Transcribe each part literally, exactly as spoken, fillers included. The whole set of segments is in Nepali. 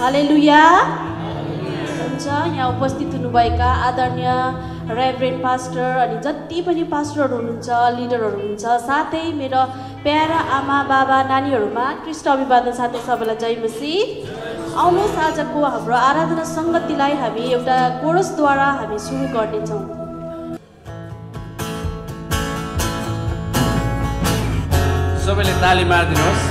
Haleluya. Yang उपस्थित हुनुभएका आदरणीय रेभरेन्ड पास्टर अनि जति पनि पास्टरहरु हुनुहुन्छ लिडरहरु हुनुहुन्छ साथै मेरो प्यारा आमा बाबा नानीहरुमा कृष्ण अभिवादन साथै सबैलाई जय मसी आउनुहोस् आजको हाम्रो आराधना संगतिलाई हामी एउटा कोरसद्वारा हामी सुरु गर्नेछौं सबैले ताली मार्दिनुहोस्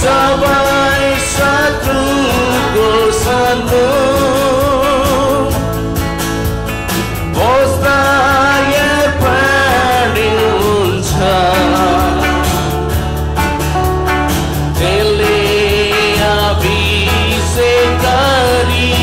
Sabai satu dosamu Ostaya padiunca Tele abise kari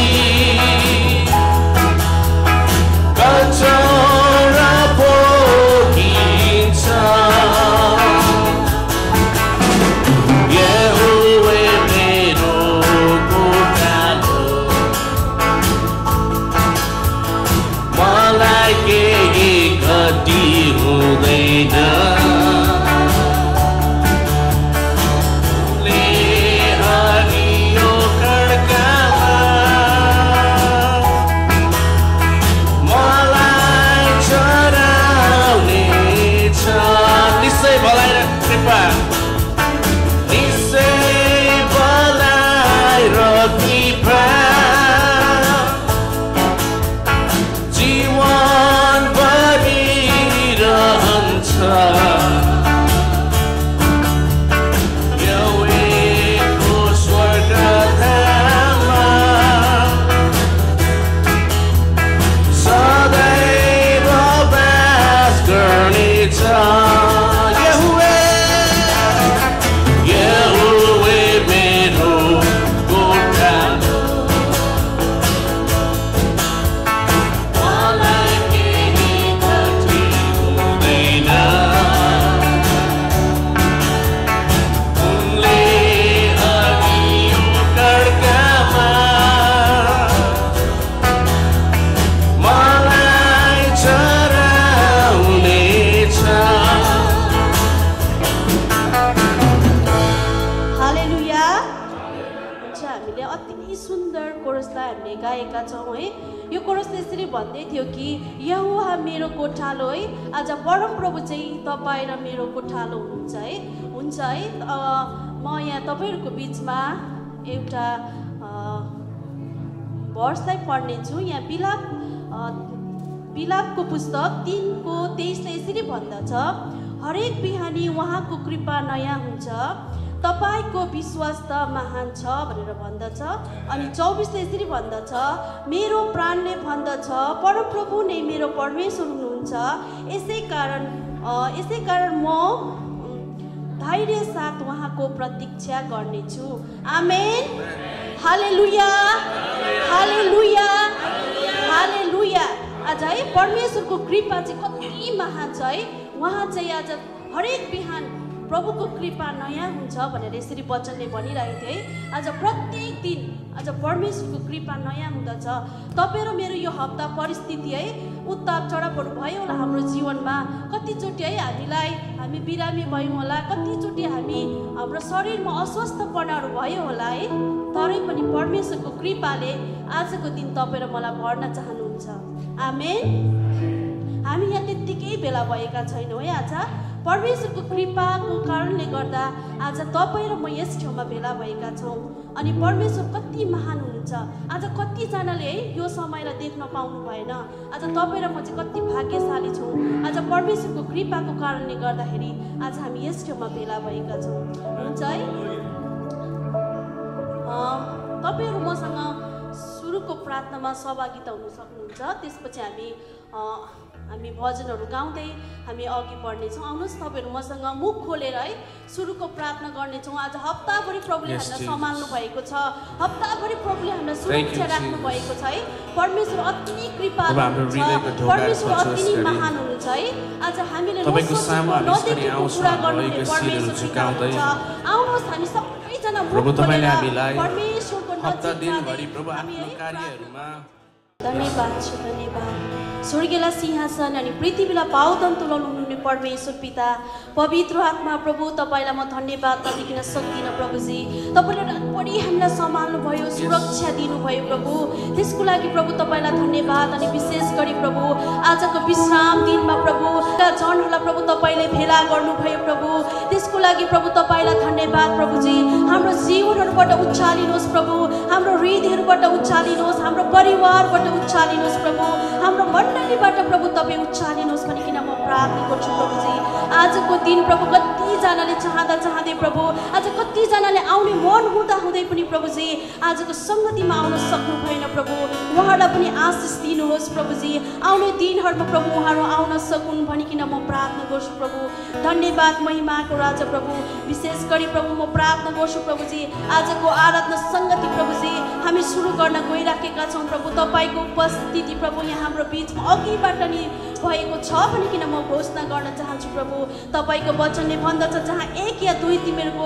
गएका छौं है। यो कोरस त्यसरी भन्दै थियो कि यहोवा मेरो कोठालो है, आज परमप्रभु चाहिँ तपाई र मेरो कोठालो हुन्छ है हुन्छ है। म यहाँ तपाईहरुको बीचमा एउटा वर्षलाई पढ्नेछु। यहाँ बिलाप बिलापको पुस्तक तीनको तेइस ले यसरी भन्दछ, हरेक बिहानी उहाँको कृपा नयाँ हुन्छ, तपाईको विश्वास त महान छ भनेर भन्दछ। अनि चौबिस ले यसरी भन्दछ, मेरो प्राणले भन्दछ परमप्रभु नै मेरो परमेश्वर हुनुहुन्छ, यसै कारण यसै कारण म धैर्य साथ उहाँको प्रतीक्षा गर्नेछु। आमेन, हालेलुया हालेलुया हालेलुया। आज है परमेश्वरको कृपा चाहिँ कति महान छ है। उहाँ चाहिँ आज हरेक बिहान प्रभुको कृपा नयाँ हुन्छ भनेर यसरी वचनले भनिरहेको थियो है। आज प्रत्येक दिन आज परमेश्वरको कृपा नयाँ हुँदछ। तपाईँ र मेरो यो हप्ता परिस्थिति है, उत्ताप चढापहरू भयो होला हाम्रो जीवनमा, कतिचोटि है हामीलाई हामी बिरामी भयौँ होला, कतिचोटि हामी हाम्रो शरीरमा अस्वस्थपनाहरू भयो होला है। तरै पनि परमेश्वरको कृपाले आजको दिन तपाईँ र मलाई भर्न चाहनुहुन्छ। आमेन। हामी यहाँ त्यत्तिकै भेला भएका छैनौँ है। आज परमेश्वरको कृपाको कारणले गर्दा आज तपाईँ र म यस ठाउँमा भेला भएका छौँ। अनि परमेश्वर कति महान हुनुहुन्छ। आज कतिजनाले है यो समयलाई देख्न पाउनु भएन। आज तपाईँ र म चाहिँ कति भाग्यशाली छौँ। आज परमेश्वरको कृपाको कारणले गर्दाखेरि आज हामी यस ठाउँमा भेला भएका छौँ हुन्छ है। तपाईँहरू मसँग सुरुको प्रार्थनामा सहभागिता हुन सक्नुहुन्छ, त्यसपछि हामी हामी भजनहरू गाउँदै हामी अघि बढ्नेछौँ। आउनुहोस् तपाईँहरू मसँग मुख खोलेर है सुरुको प्रार्थना गर्नेछौँ। आज हप्ताभरि प्रभुले हामीलाई सम्हाल्नु भएको छ, हप्ताभरि प्रभुले हामीलाई सुरक्षा राख्नु भएको छ है। परमेश्वर अति कृपालु हुनुहुन्छ, परमेश्वर अति नै महान हुनुहुन्छ है। आज हामीले नदेखेको कुरा गर्नुहुने परमेश्वर हुनुहुन्छ। आउनुहोस् हामी सबैजना प्रभु तपाईँले हामीलाई परमेश्वरको नजिक। धन्यवाद छ, धन्यवाद। स्वर्गीयलाई सिंहासन अनि पृथ्वीलाई पावतन तुलाउनु हुने परमेश्वर पिता, पवित्र आत्मा प्रभु तपाईँलाई म धन्यवाद नदिन सक्दिनँ प्रभुजी। तपाईँले रातभरि हामीलाई सम्हाल्नुभयो, सुरक्षा दिनुभयो प्रभु, त्यसको लागि प्रभु तपाईँलाई धन्यवाद। अनि विशेष गरी प्रभु आजको विश्राम दिनमा प्रभु जनहरूलाई प्रभु तपाईँले भेला गर्नुभयो प्रभु, त्यसको लागि प्रभु तपाईँलाई धन्यवाद प्रभुजी। हाम्रो जीवनहरूबाट उचालिनुहोस् प्रभु, हाम्रो हृदयहरूबाट उचालिनुहोस्, हाम्रो परिवारबाट उचालिनुहोस् प्रभु, हाम्रो मण्डलीबाट प्रभु तपाईँ उचालिनुहोस् भनिकन म प्रार्थना गर्छु प्रभुजी। आजको दिन प्रभु कतिजनाले चाहँदा चाहँदै प्रभु, आज कतिजनाले आउने मन हुँदा हुँदै पनि प्रभुजी आजको सङ्गतिमा आउन सक्नु भएन प्रभु, उहाँहरूलाई पनि आशिष दिनुहोस् प्रभुजी। आउने दिनहरूमा प्रभु उहाँहरू आउन सकुन् भनिकन म प्रार्थना गर्छु प्रभु। धन्यवाद महिमाको राजा प्रभु। विशेष गरी प्रभु म प्रार्थना गर्छु प्रभुजी, आजको आराधना सङ्गति प्रभुजी हामी सुरु गर्न गइराखेका छौँ प्रभु, तपाईँको उपस्थिति प्रभु यहाँ हाम्रो बिचमा अघिबाट नि भएको छ भनिकन म घोषणा गर्न चाहन्छु प्रभु। तपाईँको वचनले भन्दछ, जहाँ एक या दुई तिमीहरूको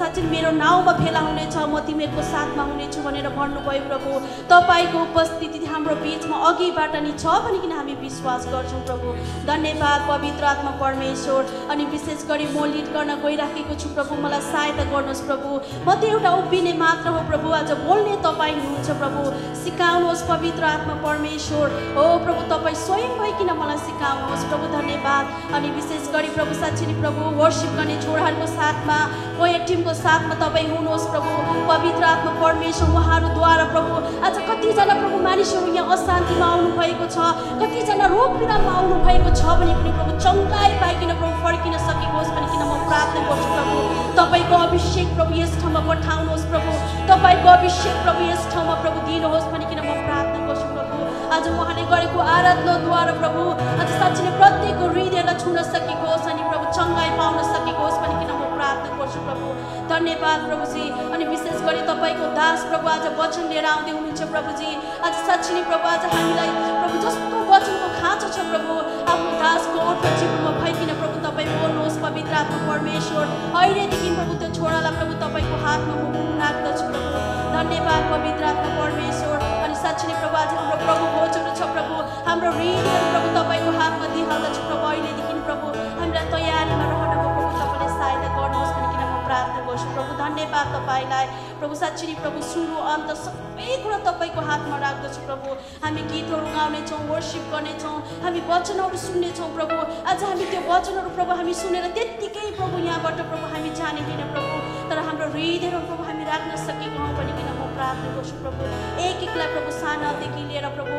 साँच्चै मेरो नाउँमा भेला हुनेछ म तिमीहरूको साथमा हुनेछु भनेर भन्नुभयो प्रभु। तपाईँको उपस्थिति हाम्रो बिचमा अघिबाट नि छ भनिकन हामी विश्वास गर्छौँ प्रभु। धन्यवाद पवित्र आत्मा परमेश्वर। अनि विशेष गरी म लिड गर्न गइराखेको छु प्रभु, मलाई सहायता गर्नुहोस् प्रभु। म त एउटा उभिने मात्र हो प्रभु, आज बोल्ने तपाईँ हुनुहुन्छ प्रभु। सिकाउनुहोस् पवित्र आत्मा परमेश्वर हो प्रभु, तपाईँ स्वयं भइकन मलाई सिकाउनुहोस् प्रभु। धन्यवाद। अनि विशेष गरी प्रभु साँच्चै प्रभु वर्षिप गर्ने छोराहरूको साथमा कोयर टिमको साथमा तपाईँ हुनुहोस् प्रभु। पवित्र आत्मा परमेश्वर उहाँहरूद्वारा प्रभु आज कतिजना प्रभु मानिसहरू यहाँ अशान्तिमा आउनुभएको छ, कतिजना रोगपीडामा आउनुभएको छ भने पनि प्रभु चङ्गाई पाइकन प्रभु फर्किन सकेकोस् भनिकन म प्रार्थना गर्छु प्रभु। तपाईँको अभिषेक प्रभु यस ठाउँमा पठाउनुहोस् प्रभु, तपाईँको अभिषेक प्रभु यस ठाउँमा प्रभु दिनुहोस् भनिकन म प्रार्थना गर्छु प्रभु। आज उहाँले गरेको आराधनाद्वारा प्रभु आज साँच्चै प्रत्येकको हृदयलाई छुन सकेकोस् अनि प्रभु चङ्गाई पाउन सकेकोस् भनिकन म प्रार्थना गर्छु प्रभु। धन्यवाद प्रभुजी। अनि विशेष गरी तपाईँको दास प्रभु आज वचन लिएर आउँदै हुनुहुन्छ प्रभुजी। आज साँच्चै प्रभु आज हामीलाई प्रभु जस्तो वचनको खाँचो छ प्रभु, आफ्नो दासको जीवनमा भइकन प्रभु तपाईँ बोल्नुहोस् पवित्र आत्मा परमेश्वर। अहिलेदेखि प्रभु त्यो छोरालाई प्रभु तपाईँको हातमा राख्दछु प्रभु। धन्यवाद पवित्र आत्मा परमेश्वर। अनि साँच्चै प्रभु आज हाम्रो प्रभु भोजहरू छ प्रभु, हाम्रो हृदयहरू प्रभु तपाईँको हातमा दिइहाल्दछु प्रभु। अहिलेदेखि प्रभु हामीलाई तयारीमा रहनको प्रभु तपाईँले सहायता गर्नुहोस् भनिकन म प्रार्थना गर्छु प्रभु। धन्यवाद तपाईँलाई। प्रभु साँच्ची प्रभु सुनो अन्त सबै कुरा तपाईको हातमा राख्दछु प्रभु। हामी गीतहरु गाउनेछौं, वर्शिप गर्नेछौं, हामी वचनहरु सुन्नेछौं प्रभु। आज हामी त्यो वचनहरु प्रभु हामी सुनेर त्यतिकै प्रभु यहाँबाट प्रभु हामी जाने हैन प्रभु, तर हाम्रो हृदयहरु प्रभु हामी राख्न सकेको हौं भनिकन म प्रार्थना गर्छु प्रभु। एक एकलाई प्रभु सानादेखि लिएर प्रभु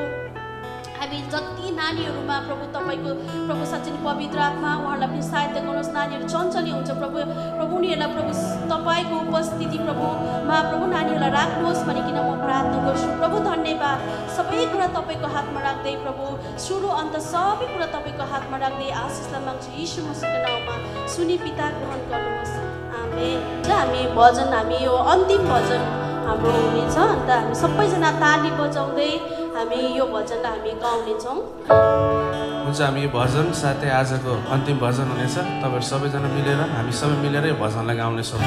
हामी जति नानीहरुमा प्रभु तपाईको प्रभु साँच्चै पवित्र आत्मा उहाँहरूलाई पनि सहायता गर्नुहोस्। नानीहरु चञ्चली हुन्छ प्रभु, प्रभु उनीहरुलाई प्रभु तपाईको उपस्थिति प्रभु महाप्रभु नानीहरुलाई राख्नुहोस् भनिकन म प्रार्थना गर्छु प्रभु। धन्यवाद, सबै कुरा तपाईको हातमा राख्दै प्रभु सुरु अन्त सबै कुरा तपाईँको हातमा राख्दै आशिषलाई माग्छु यीशु मसीहको नाममा सुनि पिता ग्रहण गर्नुहोस्, आमेन। र हामी भजन, हामी यो अन्तिम भजन हाम्रो हुनेछ, अन्त हामी सबैजना ताली बजाउँदै हामी यो भजन हामी गाउनेछौँ। हुन्छ, हामी यो भजन साथै आजको अन्तिम भजन हुनेछ। तपाईँहरू सबैजना मिलेर हामी सबै मिलेर यो भजनलाई गाउनेछौँ।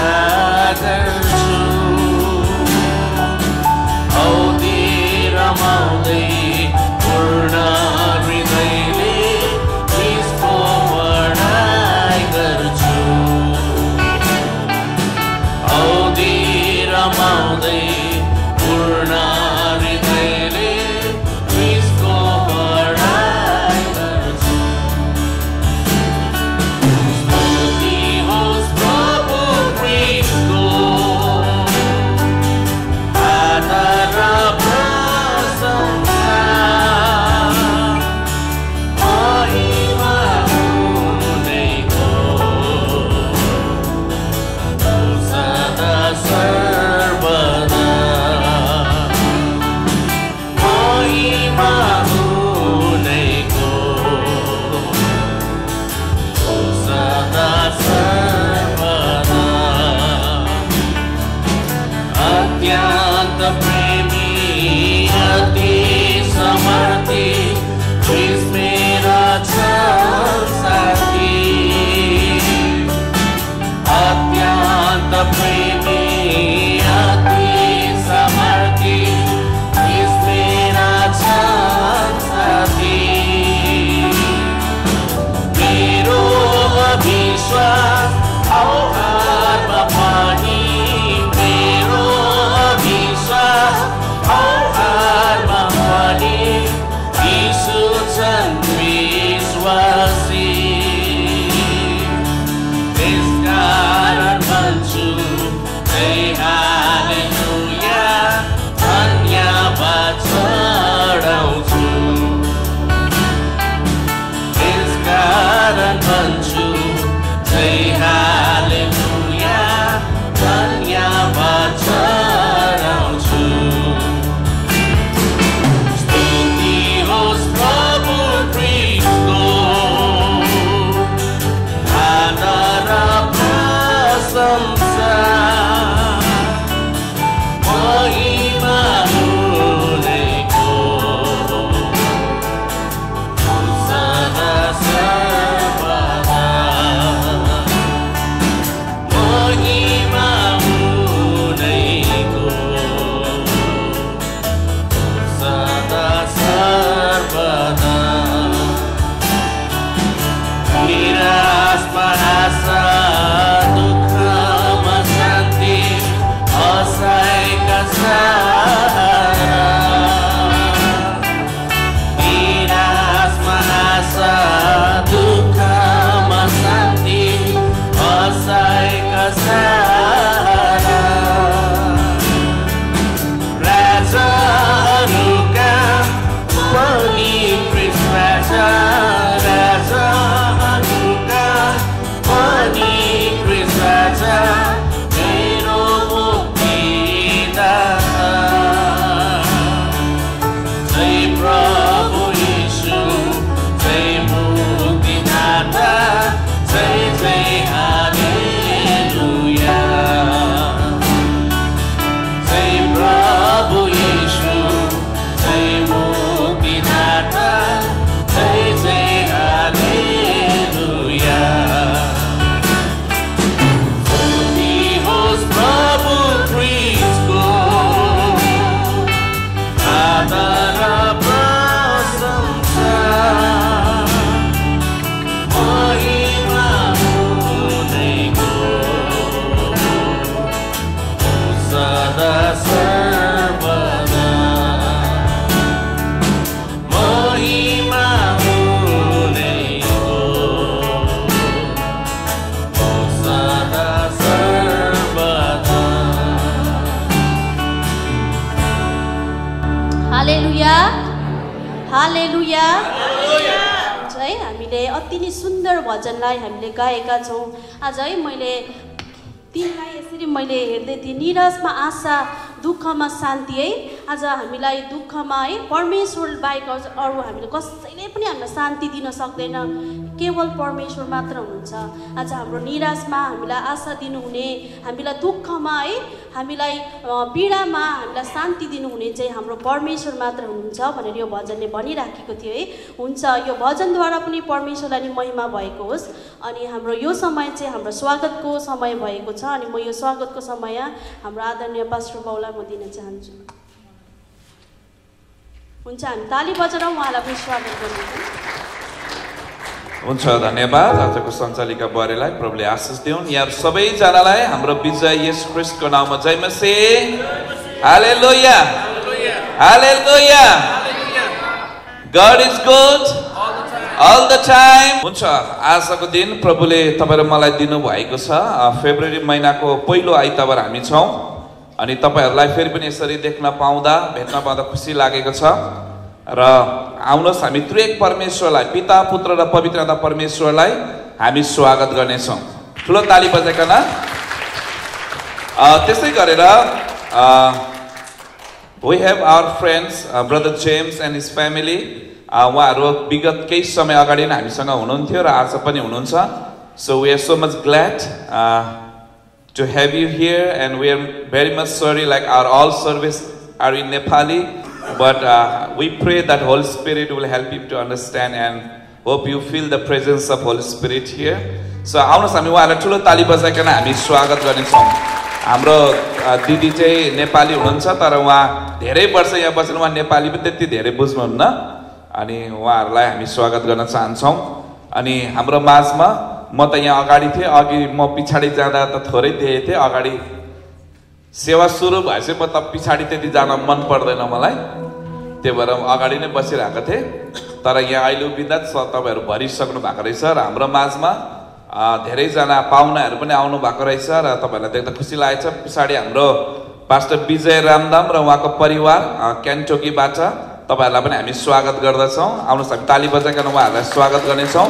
Nah हालेलुया है। हामीले अति नै सुन्दर भजनलाई हामीले गाएका छौँ। आज है मैले तिमीलाई यसरी मैले हेर्दै थिएँ, निराशमा आशा, दुःखमा शान्ति है। आज हामीलाई दुःखमा है परमेश्वर बाहेक अरू हामीले कसैले पनि हामीलाई शान्ति दिन सक्दैन, केवल परमेश्वर मात्र हुनुहुन्छ। आज हाम्रो निराशमा हामीलाई आशा दिनुहुने, हामीलाई दुःखमा है हामीलाई पीडामा हामीलाई शान्ति दिनुहुने चाहिँ हाम्रो परमेश्वर मात्र हुनुहुन्छ भनेर यो भजनले भनिराखेको थियो है। हुन्छ, यो भजनद्वारा पनि परमेश्वरलाई नै महिमा भएको होस्। अनि हाम्रो यो समय चाहिँ हाम्रो स्वागतको समय भएको छ। अनि म यो स्वागतको समय हाम्रो आदरणीय पास्टर बाउलाई म दिन चाहन्छु। हुन्छ, हामी ताली बजाएर उहाँलाई पनि स्वागत गर्छौँ। हुन्छ, धन्यवाद आजको सञ्चालिका बुहारीलाई। प्रभुले आशिष दिउन्। यहाँ सबैजनालाई हाम्रो विजय येशू ख्रिस्टको नाममा जय मसीह। हालेलुया हालेलुया। God is good all the time। हुन्छ, आजको दिन प्रभुले तपाईँ र मलाई दिनुभएको छ। फेब्रुअरी महिनाको पहिलो आइतबार हामी छौँ अनि तपाईँहरूलाई फेरि पनि यसरी देख्न पाउँदा भेट्न पाउँदा खुसी लागेको छ। र आउनुहोस्, हामी त्रिएक परमेश्वरलाई, पिता पुत्र र पवित्र आत्मा परमेश्वरलाई हामी स्वागत गर्नेछौँ ठुलो ताली बजाइकन। त्यसै गरेर we have our friends brother James and his family. उहाँहरू विगत केही समय अगाडि नै हामीसँग हुनुहुन्थ्यो र आज पनि हुनुहुन्छ। So we are so much glad to have you here and we are very much sorry like our all service are in Nepali. But uh, we pray that Holy Spirit will help you to understand and hope you feel the presence of Holy Spirit here. So आउनुहोस्, हामी उहाँलाई ठुलो ताली बजाइकन हामी स्वागत गर्नेछौँ। हाम्रो दिदी चाहिँ नेपाली हुनुहुन्छ तर उहाँ धेरै वर्ष यहाँ बसेर उहाँ नेपाली पनि त्यति धेरै बुझ्नुहुन्न। अनि उहाँहरूलाई हामी स्वागत गर्न चाहन्छौँ। अनि हाम्रो माझमा म त यहाँ अगाडि थिएँ, अघि म पछाडि जाँदा त थोरै देखेको थिएँ, अगाडि सेवा सुरु भएपछि म त पछाडि त्यति जान मन पर्दैन मलाई, त्यही भएर अगाडि नै बसिरहेको थिएँ। तर यहाँ अहिले उभिँदा तपाईँहरू भरिसक्नु भएको रहेछ र हाम्रो माझमा धेरैजना पाहुनाहरू पनि आउनु भएको रहेछ र तपाईँहरूलाई देख्दा खुसी लागेको छ। पछाडि हाम्रो पास्टर विजय रामदाम र उहाँको परिवार क्यान्टोकीबाट तपाईँहरूलाई पनि हामी स्वागत गर्दछौँ। आउनुहोस्, हामी ताली बजाइकन उहाँहरूलाई स्वागत गर्नेछौँ।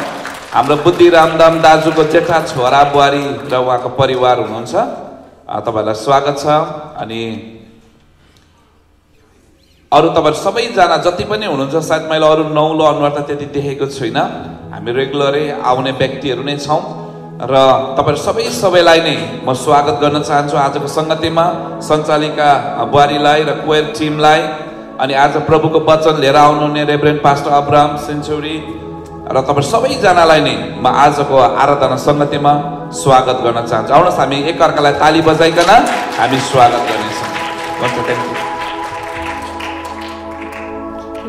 हाम्रो बुद्धि रामदाम दाजुको जेठा छोरा बुहारी र उहाँको परिवार हुनुहुन्छ, तपाईँहरूलाई स्वागत छ। अनि अरू तपाईँ सबैजना जति पनि हुनुहुन्छ, सायद मैले अरू नौलो अनुहार त त्यति देखेको छुइनँ, हामी रेगुलरै आउने व्यक्तिहरू नै छौँ र तपाईँ सबै सबैलाई नै म स्वागत गर्न चाहन्छु आजको सङ्गतिमा, सञ्चालिका बुहारीलाई र कोयर टिमलाई। अनि आज प्रभुको वचन लिएर आउनुहुने रेभरेन्ड पास्टर अब्राहम सेन्चुरी र तपाईँ सबैजनालाई नै म आजको आराधना सङ्गतिमा स्वागत गर्न चाहन्छु। आउनुहोस्, हामी एकअर्कालाई ताली बजाइकन हामी स्वागत गर्नेछौँ।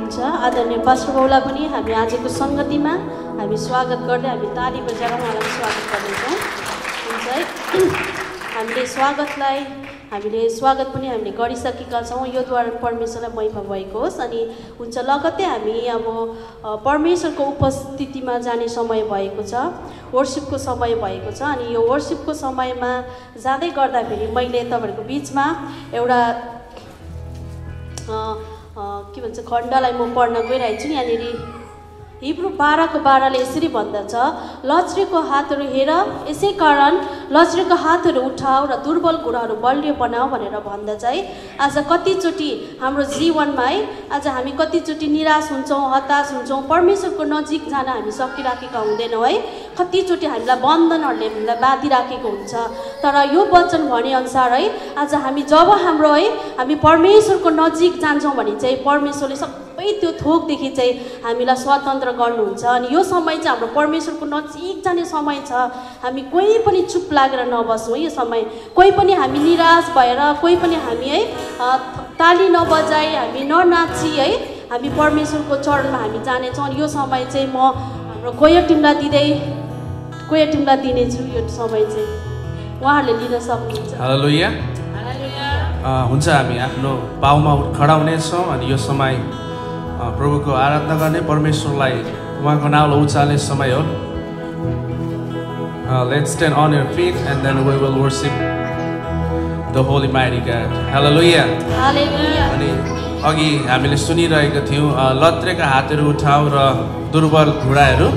हुन्छ, आदरणीय पास्टर बाउलाई पनि हामी आजको सङ्गतिमा हामी स्वागत गर्दै हामी ताली बजाएर उहाँलाई स्वागत गर्नेछौँ। हुन्छ है, हामीले स्वागतलाई हामीले स्वागत पनि हामीले गरिसकेका छौँ। योद्वारा परमेश्वरलाई महिमा भएको होस्। अनि हुन्छ, लगत्तै हामी अब परमेश्वरको उपस्थितिमा जाने समय भएको छ, वर्सिपको समय भएको छ। अनि यो वर्सिपको समयमा जाँदै गर्दाखेरि मैले तपाईँहरूको बिचमा एउटा के भन्छ खण्डलाई म पढ्न गइरहेको छु। यहाँनिर हिब्रू बाह्रको बाह्रले यसरी भन्दछ, लज्रेको हातहरू हेर, यसै कारण लज्रेको हातहरू उठाऊ र दुर्बल घुँडाहरू बलियो बनाऊ भनेर भन्दछ है। आज कतिचोटि हाम्रो जीवनमा है आज हामी कतिचोटि निराश हुन्छौँ, हताश हुन्छौँ, परमेश्वरको नजिक जान हामी सकिराखेका हुँदैनौँ है। कतिचोटि हामीलाई बन्धनहरूले हामीलाई बाँधिराखेको हुन्छ। तर यो वचन भनेअनुसार है आज हामी जब हाम्रो है हामी परमेश्वरको नजिक जान्छौँ भने चाहिँ परमेश्वरले सब त्यो थोकदेखि चाहिँ हामीलाई स्वतन्त्र गर्नुहुन्छ। अनि यो समय चाहिँ हाम्रो परमेश्वरको नजिक जाने समय छ। हामी कोही पनि चुप लागेर नबस्छौँ यो समय, कोही पनि हामी निराश भएर, कोही पनि हामी है ताली नबजाई, हामी ननाची है हामी परमेश्वरको चरणमा हामी जानेछौँ। अनि यो समय चाहिँ म हाम्रो कोयर टिमलाई दिँदै कोयर टिमलाई दिनेछु। यो समय चाहिँ उहाँहरूले लिन सक्नुहुन्छ। हालेलुया हुन्छ, हामी आफ्नो पाउमा खडा हुनेछौँ। अनि यो समय प्रभुको आराधना गर्ने, परमेश्वरलाई उहाँको नाउँलाई उचाल्ने समय हो। Let's stand on your feet and then we will worship the Holy Mighty God. Hallelujah. Hallelujah. अघि हामीले सुनिरहेको थियौँ लत्रेका हातहरू उठाऊ र दुर्बल घुँडाहरू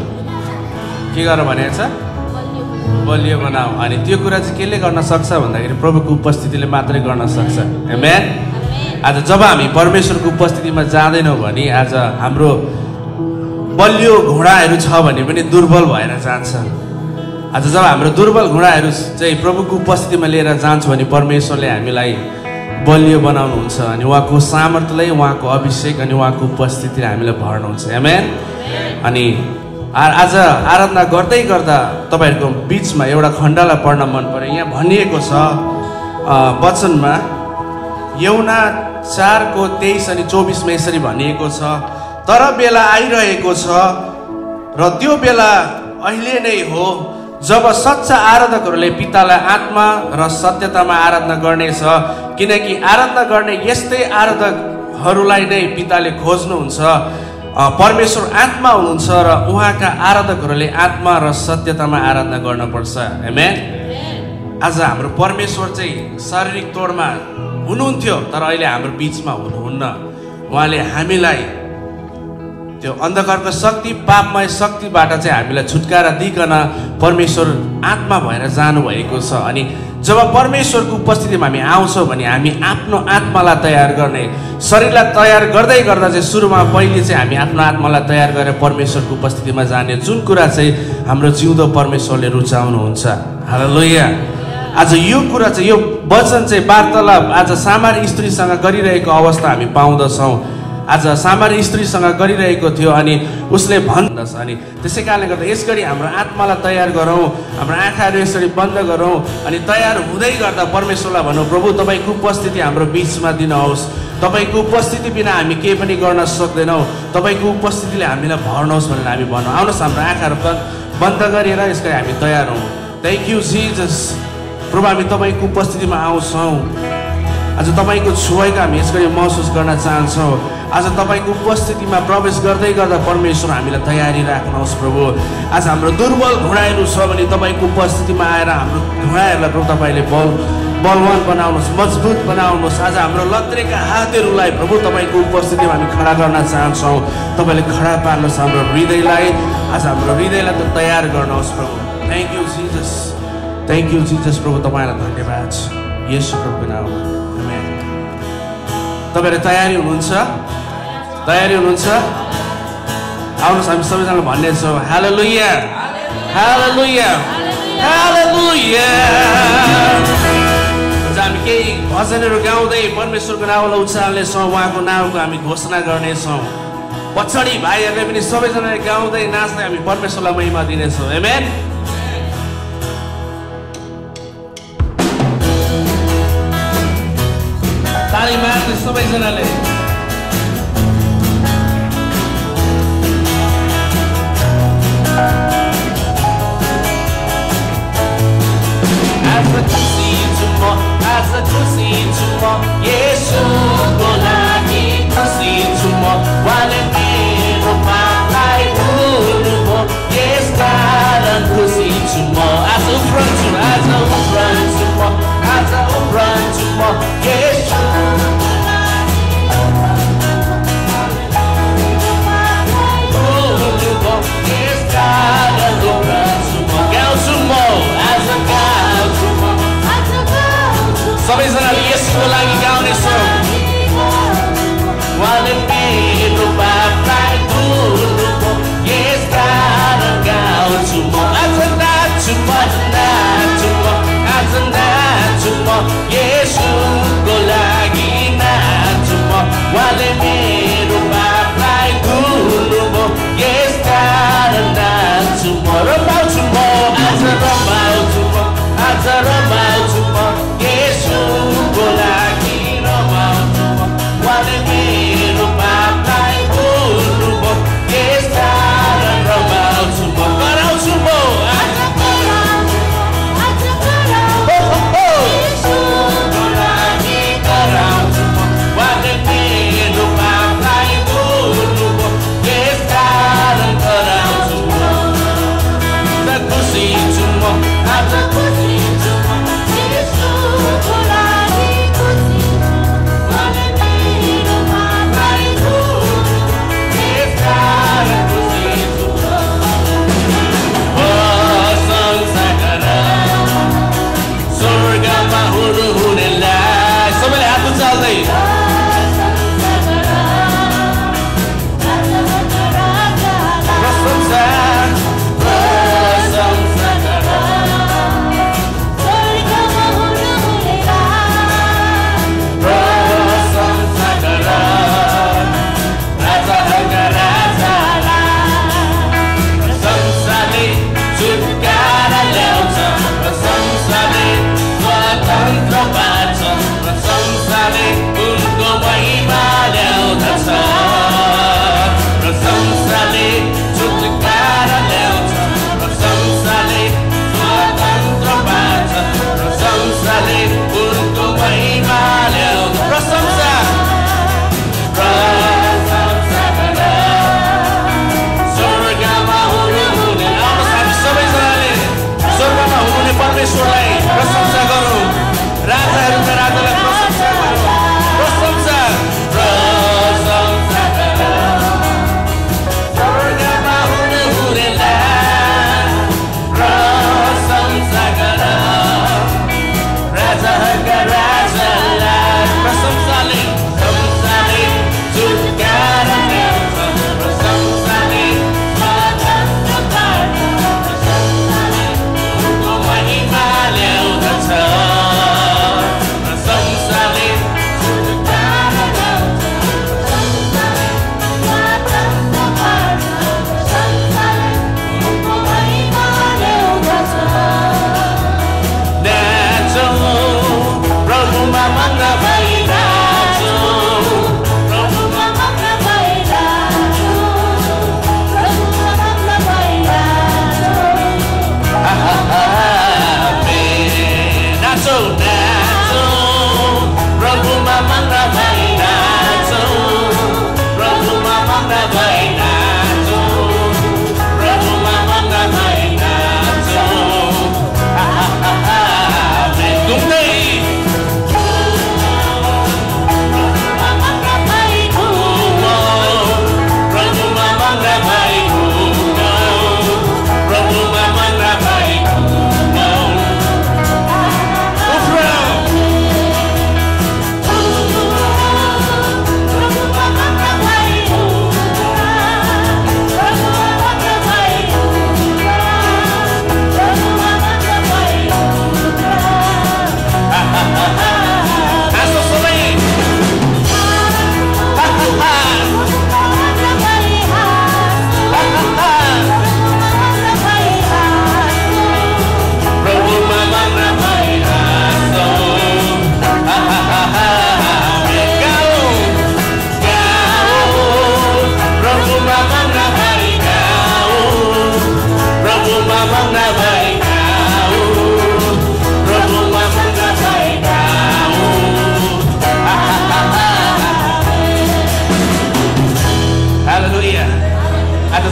के गर भनेछ बलियो बनाऊ। अनि त्यो कुरा चाहिँ केले गर्न सक्छ भन्दाखेरि प्रभुको उपस्थितिले मात्रै गर्न सक्छ। आमेन। आज जब हामी परमेश्वरको उपस्थितिमा जाँदैनौँ भने आज हाम्रो बलियो घुँडाहरू छ भने पनि दुर्बल भएर जान्छ। आज जब हाम्रो दुर्बल घुँडाहरू चाहिँ प्रभुको उपस्थितिमा लिएर जान्छौँ भने परमेश्वरले हामीलाई बलियो बनाउनुहुन्छ अनि उहाँको सामर्थ्यले उहाँको अभिषेक अनि उहाँको उपस्थितिले हामीलाई भर्नुहुन्छ। आमेन। अनि आज आराधना गर्दै गर्दा तपाईहरुको बीचमा एउटा खण्डलाई पढ्न मन पर्यो। यहाँ भनिएको छ वचनमा यौना चार को तेइस अनि चौबिसमा यसरी भनिएको छ, तर बेला आइरहेको छ र त्यो बेला अहिले नै हो जब सच्चा आराधकहरूले पितालाई आत्मा र सत्यतामा आराधना गर्नेछ, किनकि आराधना गर्ने यस्तै आराधकहरूलाई नै पिताले खोज्नुहुन्छ। परमेश्वर आत्मा हुनुहुन्छ र उहाँका आराधकहरूले आत्मा र सत्यतामा आराधना गर्नुपर्छ। आमेन। आज हाम्रो परमेश्वर चाहिँ शारीरिक तौरमा हुनुहुन्थ्यो तर अहिले हाम्रो बीचमा हुनुहुन्न। उहाँले हामीलाई त्यो अन्धकारको शक्ति पापमय शक्तिबाट चाहिँ हामीलाई छुटकारा दिइकन परमेश्वर आत्मा भएर जानुभएको छ। अनि जब परमेश्वरको उपस्थितिमा हामी आउँछौँ भने हामी आफ्नो आत्मालाई तयार गर्ने, शरीरलाई तयार गर्दै गर्दा चाहिँ सुरुमा पहिले चाहिँ हामी आफ्नो आत्मालाई तयार गरेर परमेश्वरको उपस्थितिमा जाने, जुन कुरा चाहिँ हाम्रो जिउँदो परमेश्वरले रुचाउनुहुन्छ। हालेलुया। आज यो कुरा चाहिँ यो वचन चाहिँ वार्तालाप आज सामान्य स्त्रीसँग गरिरहेको अवस्था हामी पाउँदछौँ। आज सामान्य स्त्रीसँग गरिरहेको थियो अनि उसले भन्दछ। अनि त्यसै कारणले गर्दा यसरी हाम्रो आत्मालाई तयार गरौँ, हाम्रो आँखाहरू यसरी बन्द गरौँ अनि तयार हुँदै गर्दा परमेश्वरलाई भनौँ, प्रभु तपाईँको उपस्थिति हाम्रो बीचमा दिनुहोस्, तपाईँको उपस्थिति बिना हामी केही पनि गर्न सक्दैनौँ, तपाईँको उपस्थितिले हामीलाई भर्नुहोस् भनेर हामी भनौँ। आउनुहोस् हाम्रो आँखाहरू बन्द गरेर यसरी हामी तयार हौँ। Thank you Jesus. प्रभु हामी तपाईँको उपस्थितिमा आउँछौँ। आज तपाईँको छुवाइको हामी यसरी महसुस गर्न चाहन्छौँ। आज तपाईँको उपस्थितिमा प्रवेश गर्दै गर्दा परमेश्वर हामीलाई तयारी राख्नुहोस् प्रभु। आज हाम्रो दुर्बल घुँडाहरू छ भने तपाईँको उपस्थितिमा आएर हाम्रो घुँडाहरूलाई प्रभु तपाईँले बल बलवान बनाउनुहोस्, मजबुत बनाउनुहोस्। आज हाम्रो लत्रेका हातहरूलाई प्रभु तपाईँको उपस्थितिमा हामी खडा गर्न चाहन्छौँ। तपाईँले खडा पार्नुहोस् हाम्रो हृदयलाई। आज हाम्रो हृदयलाई त तयार गर्नुहोस् प्रभु। Thank you Jesus. Thank you Jesus. प्रभु तपाईँलाई धन्यवाद येशू प्रभुको नाममा। आमेन। तपाईँहरू तयारी हुनुहुन्छ? तयारी हुनुहुन्छ? आउनुहोस् हामी सबैजना भन्ने छौँ हालेलुया हालेलुया हालेलुया। हामी केही भजनहरू गाउँदै परमेश्वरको नामलाई उच्चार्नेछौँ, उहाँको नामको हामी घोषणा गर्नेछौँ। पछाडि भाइहरूले पनि सबैजना गाउँदै नाच्दै हामी परमेश्वरलाई महिमा दिनेछौँ। आमेन। ताली मार्दै सबैजनाले आज खुसी छुम आज खुसी छुम येशूको लागि खुसी छुम वाले मेरो पापलाई धुनु भो यस कारण खुसी छुम आज उफ्रन्छु आज उफ्रन्छु आज उफ्रन्छु येशू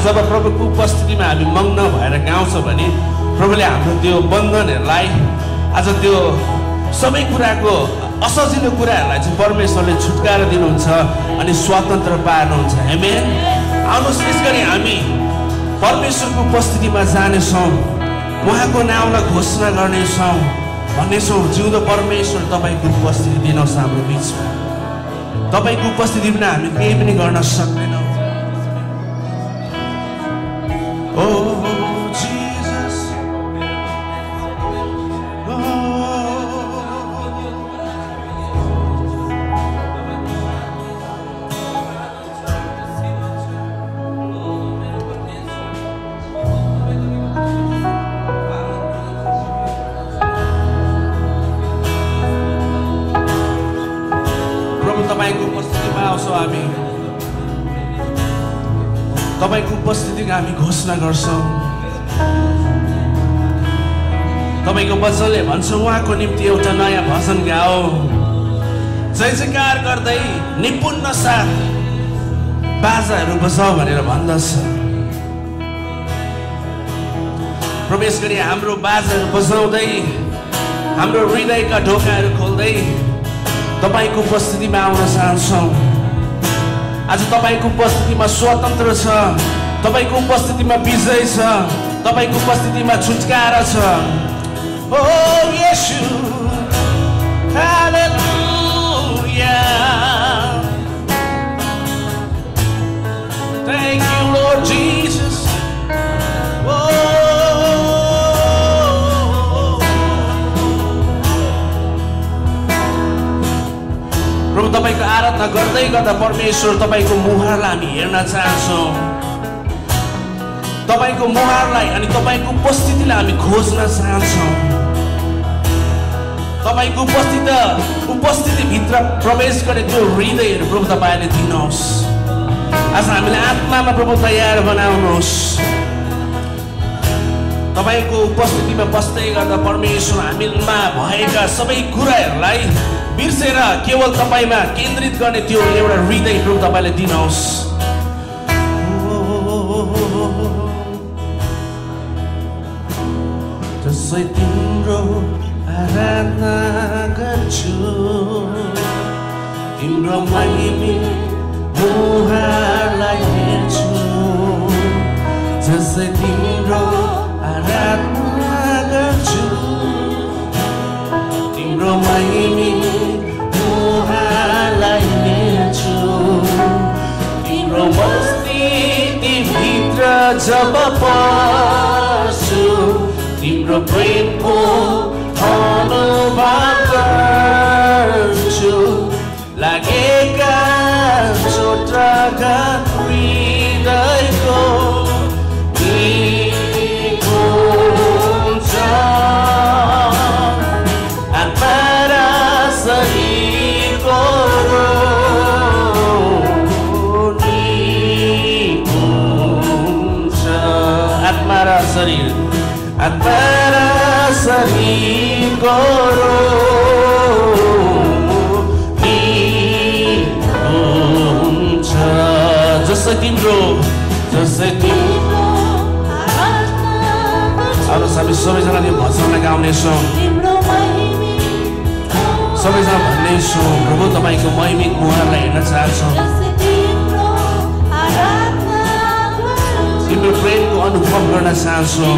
जब प्रभुको उपस्थितिमा हामी मग्न भएर गाउँछौ भने प्रभुले हाम्रो त्यो बन्धनहरुलाई आज त्यो सबै कुराको असजिलो कुराहरुलाई चाहिँ परमेश्वरले छुटकारा दिनुहुन्छ अनि स्वतन्त्र पार्नुहुन्छ। आमेन। आउनुस् त्यसगरी हामी परमेश्वरको उपस्थितिमा जाने छौं, उहाँको नामलाई घोषणा गर्ने छौं भन्ने छौं। जिउँदो परमेश्वर तपाईको उपस्थिति दिनुहोस् हाम्रो बीचमा। तपाईको उपस्थिति बिना हामी केही पनि गर्न सक्दैनौं। Oh Jesus, oh Prabhu tapaiko upasthitimaa auchhau hami, तपाईको उपस्थितिको हामी घोषणा गर्छौं। तपाईको वचनले भन्छ उहाँको निम्ति एउटा नयाँ भजन गाओ, जयजयकार गर्दै निपुण साथ बाजाहरू बजाऊ भनेर भन्दछ। प्रवेश गरी हाम्रो बाजाहरू बजाउँदै हाम्रो हृदयका ढोकाहरू खोल्दै तपाईको उपस्थितिमा आउन चाहन्छौं। आज तपाईको उपस्थितिमा स्वतन्त्र छ, तपाईको उपस्थितिमा विजय छ, तपाईको उपस्थितिमा छुटकारा छ। ओ येशू, हालेलुया, थैंक यू लॉर्ड जीसस। ओ प्रभु तपाईको आराधना गर्दै गर्दा परमेश्वर तपाईको मुहारलाई हामी हेर्न चाहन्छौँ। तपाईको मुहारलाई अनि तपाईको उपस्थितिलाई हामी खोज्न चाहन्छौँ। तपाईको उपस्थिति उपस्थितिभित्र प्रवेश गरेको हृदयहरू प्रभु तपाईले दिनुहोस्। आज हामीलाई आत्मामा प्रभु तयार बनाउनुहोस्। तपाईको उपस्थितिमा बस्दै गर्दा परमेश्वर हामीमा भएका सबै कुराहरूलाई बिर्सेर केवल तपाईमा केन्द्रित गर्ने त्यो एउटा हृदय प्रभु तपाईले दिनुहोस्। जसै तिम्रो आराधना गर्छु, तिम्रो महिमा मुहारलाई हेर्छु। जसै तिम्रो आराधना गर्छु, तिम्रो महिमा जब पासु तिम्रो प्रेमको अनुभव गर्छु। लागेका चोटका हृदयको निको हुन्छ, आत्मा र शरीरको शरीर आत्मा शरीर गरो हुन्छ। जसै तिम्रो जसै तिम्रो अरू हामी सबैजनाले भजन गाउनेछौँ। सबैजना भन्नेछौँ प्रभु तपाईँको महिमिक मुहारलाई हेर्न चाहन्छौँ, तिम्रो प्रेमको अनुभव गर्न चाहन्छौँ।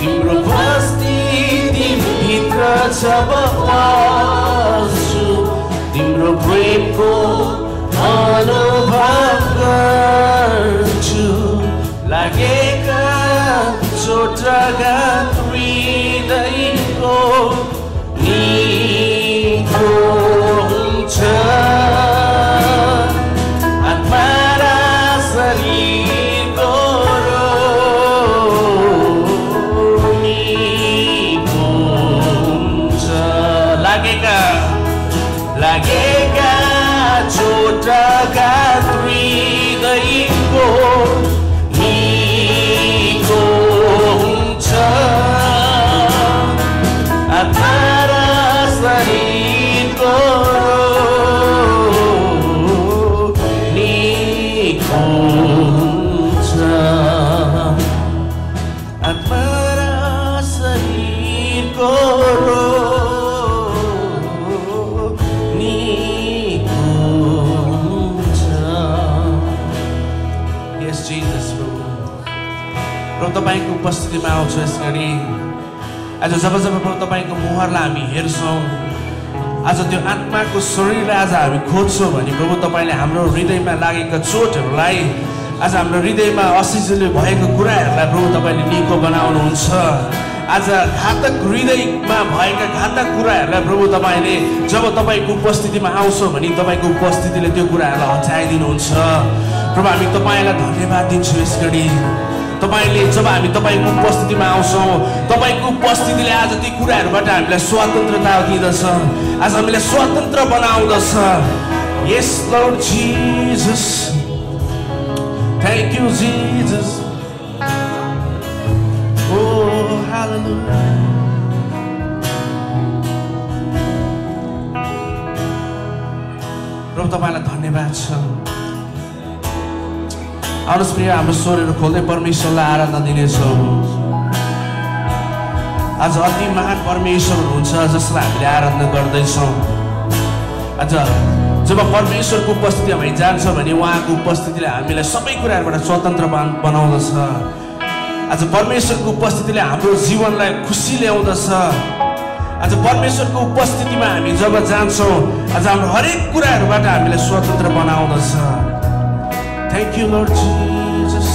तिम्रो उपस्थितिभित्र जब पासु तिम्रो प्रेमको अनुभव गर्छु। लागेका चोटका हृदयको निको हुन्छ, लागेका चोटका हृदय तपाईँको उपस्थितिमा आउँछु। यस गरी आज जब जब पनि तपाईँको मुहरलाई हामी हेर्छौँ, आज त्यो आत्माको शरीरलाई आज हामी खोज्छौँ भने प्रभु तपाईँले हाम्रो हृदयमा लागेका चोटहरूलाई, आज हाम्रो हृदयमा असिजले भएको कुराहरूलाई प्रभु तपाईँले निको बनाउनुहुन्छ। आज घातक हृदयमा भएका घातक कुराहरूलाई प्रभु तपाईँले जब तपाईँको उपस्थितिमा आउँछौँ भने तपाईँको उपस्थितिले त्यो कुराहरूलाई हटाइदिनुहुन्छ। प्रभु हामी तपाईँलाई धन्यवाद दिन्छु। यस गरी तपाईँले जब हामी तपाईँको उपस्थितिमा आउँछौँ, तपाईँको उपस्थितिले आज ती कुराहरूबाट हामीलाई स्वतन्त्रता दिँदछ, आज हामीलाई स्वतन्त्र बनाउँदछ। Yes Lord Jesus, thank you Jesus, ओ हालेलुया। प्रभु तपाईँलाई धन्यवाद छ। आउनुहोस् प्रिय, हाम्रो स्वरहरू खोल्दै परमेश्वरलाई आराधना दिनेछौँ। आज अति महान परमेश्वर हुनुहुन्छ जसलाई हामीले आराधना गर्दैछौँ। आज जब परमेश्वरको उपस्थिति हामी जान्छौँ भने उहाँको उपस्थितिले हामीलाई सबै कुराहरूबाट स्वतन्त्र बनाउँदछ। आज परमेश्वरको उपस्थितिले हाम्रो जीवनलाई खुसी ल्याउँदछ। आज परमेश्वरको उपस्थितिमा हामी जब जान्छौँ, आज हाम्रो हरेक कुराहरूबाट हामीलाई स्वतन्त्र बनाउँदछ। Thank you, Lord Jesus.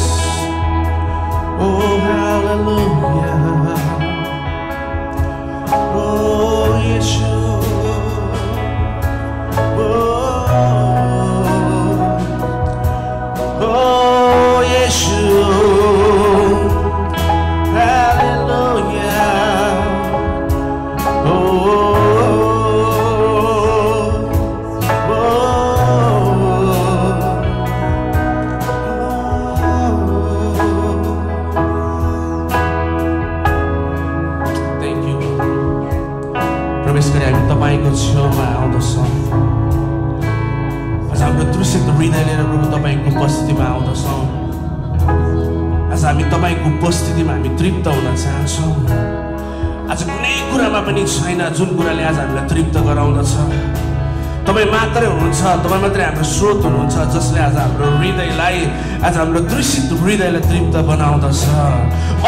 Oh, hallelujah. Oh, Yeshua. Oh, oh, Yeshua. Hallelujah. Oh. छेउमा आउँदछौँ। आज हाम्रो तृष्णित हृदय लिएर प्रभु तपाईँको उपस्थितिमा आउँदछौँ। आज हामी तपाईँको उपस्थितिमा हामी तृप्त हुन चाहन्छौँ। आज कुनै कुरामा पनि छैन जुन कुराले आज हामीलाई तृप्त गराउँदछ। तपाईँ मात्रै हुनुहुन्छ, तपाईँ मात्रै हाम्रो स्रोत हुनुहुन्छ जसले आज हाम्रो हृदयलाई, आज हाम्रो तृष्णित हृदयलाई तृप्त बनाउँदछ,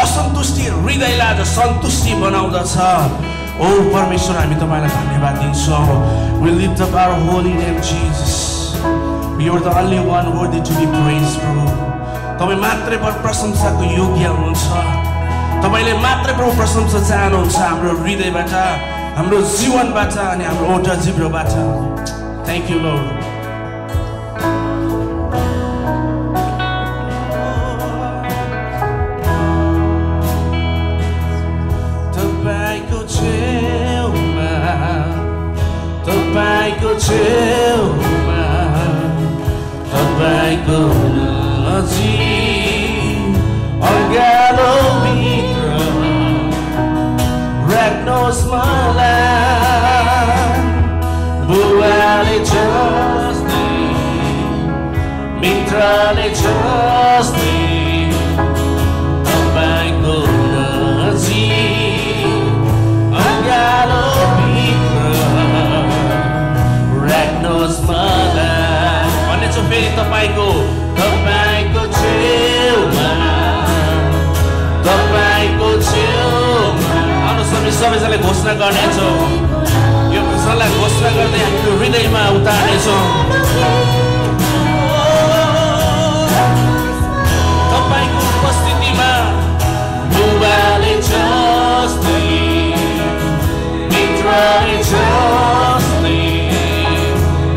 असन्तुष्टि हृदयलाई आज सन्तुष्टि बनाउँदछ। Oh, परमेश्वर हामी तपाईँलाई धन्यवाद दिन्छौँ। We lift up our holy name, Jesus. You are the only one worthy to be praised, प्रभु। तपाईँ मात्रै प्रशंसाको योग्य हुनुहुन्छ। तपाईँले मात्रै प्रभु प्रशंसा चाहनुहुन्छ हाम्रो हृदयबाट, हाम्रो जीवनबाट अनि हाम्रो ओठा जिब्रोबाट। Thank you lord. तपाईँको छेउमा, तपाईँको नजिक, अगालो भित्र राख्नुहोस् मलाई। बुवाले जस्तै, मित्रले जस्तै, तपाईँको नजिक, अगालो भनेछु। फेरि तपाईँको तपाईँको छेउमा, तपाईँको छेउमा। हामी सबैजनाले घोषणा गर्नेछौँ, यो घोषणालाई घोषणा गर्दै हाम्रो हृदयमा उतार्नेछौँ। तपाईँको उपस्थितिमा बुबाले जस्तै, मित्रले जस्तै,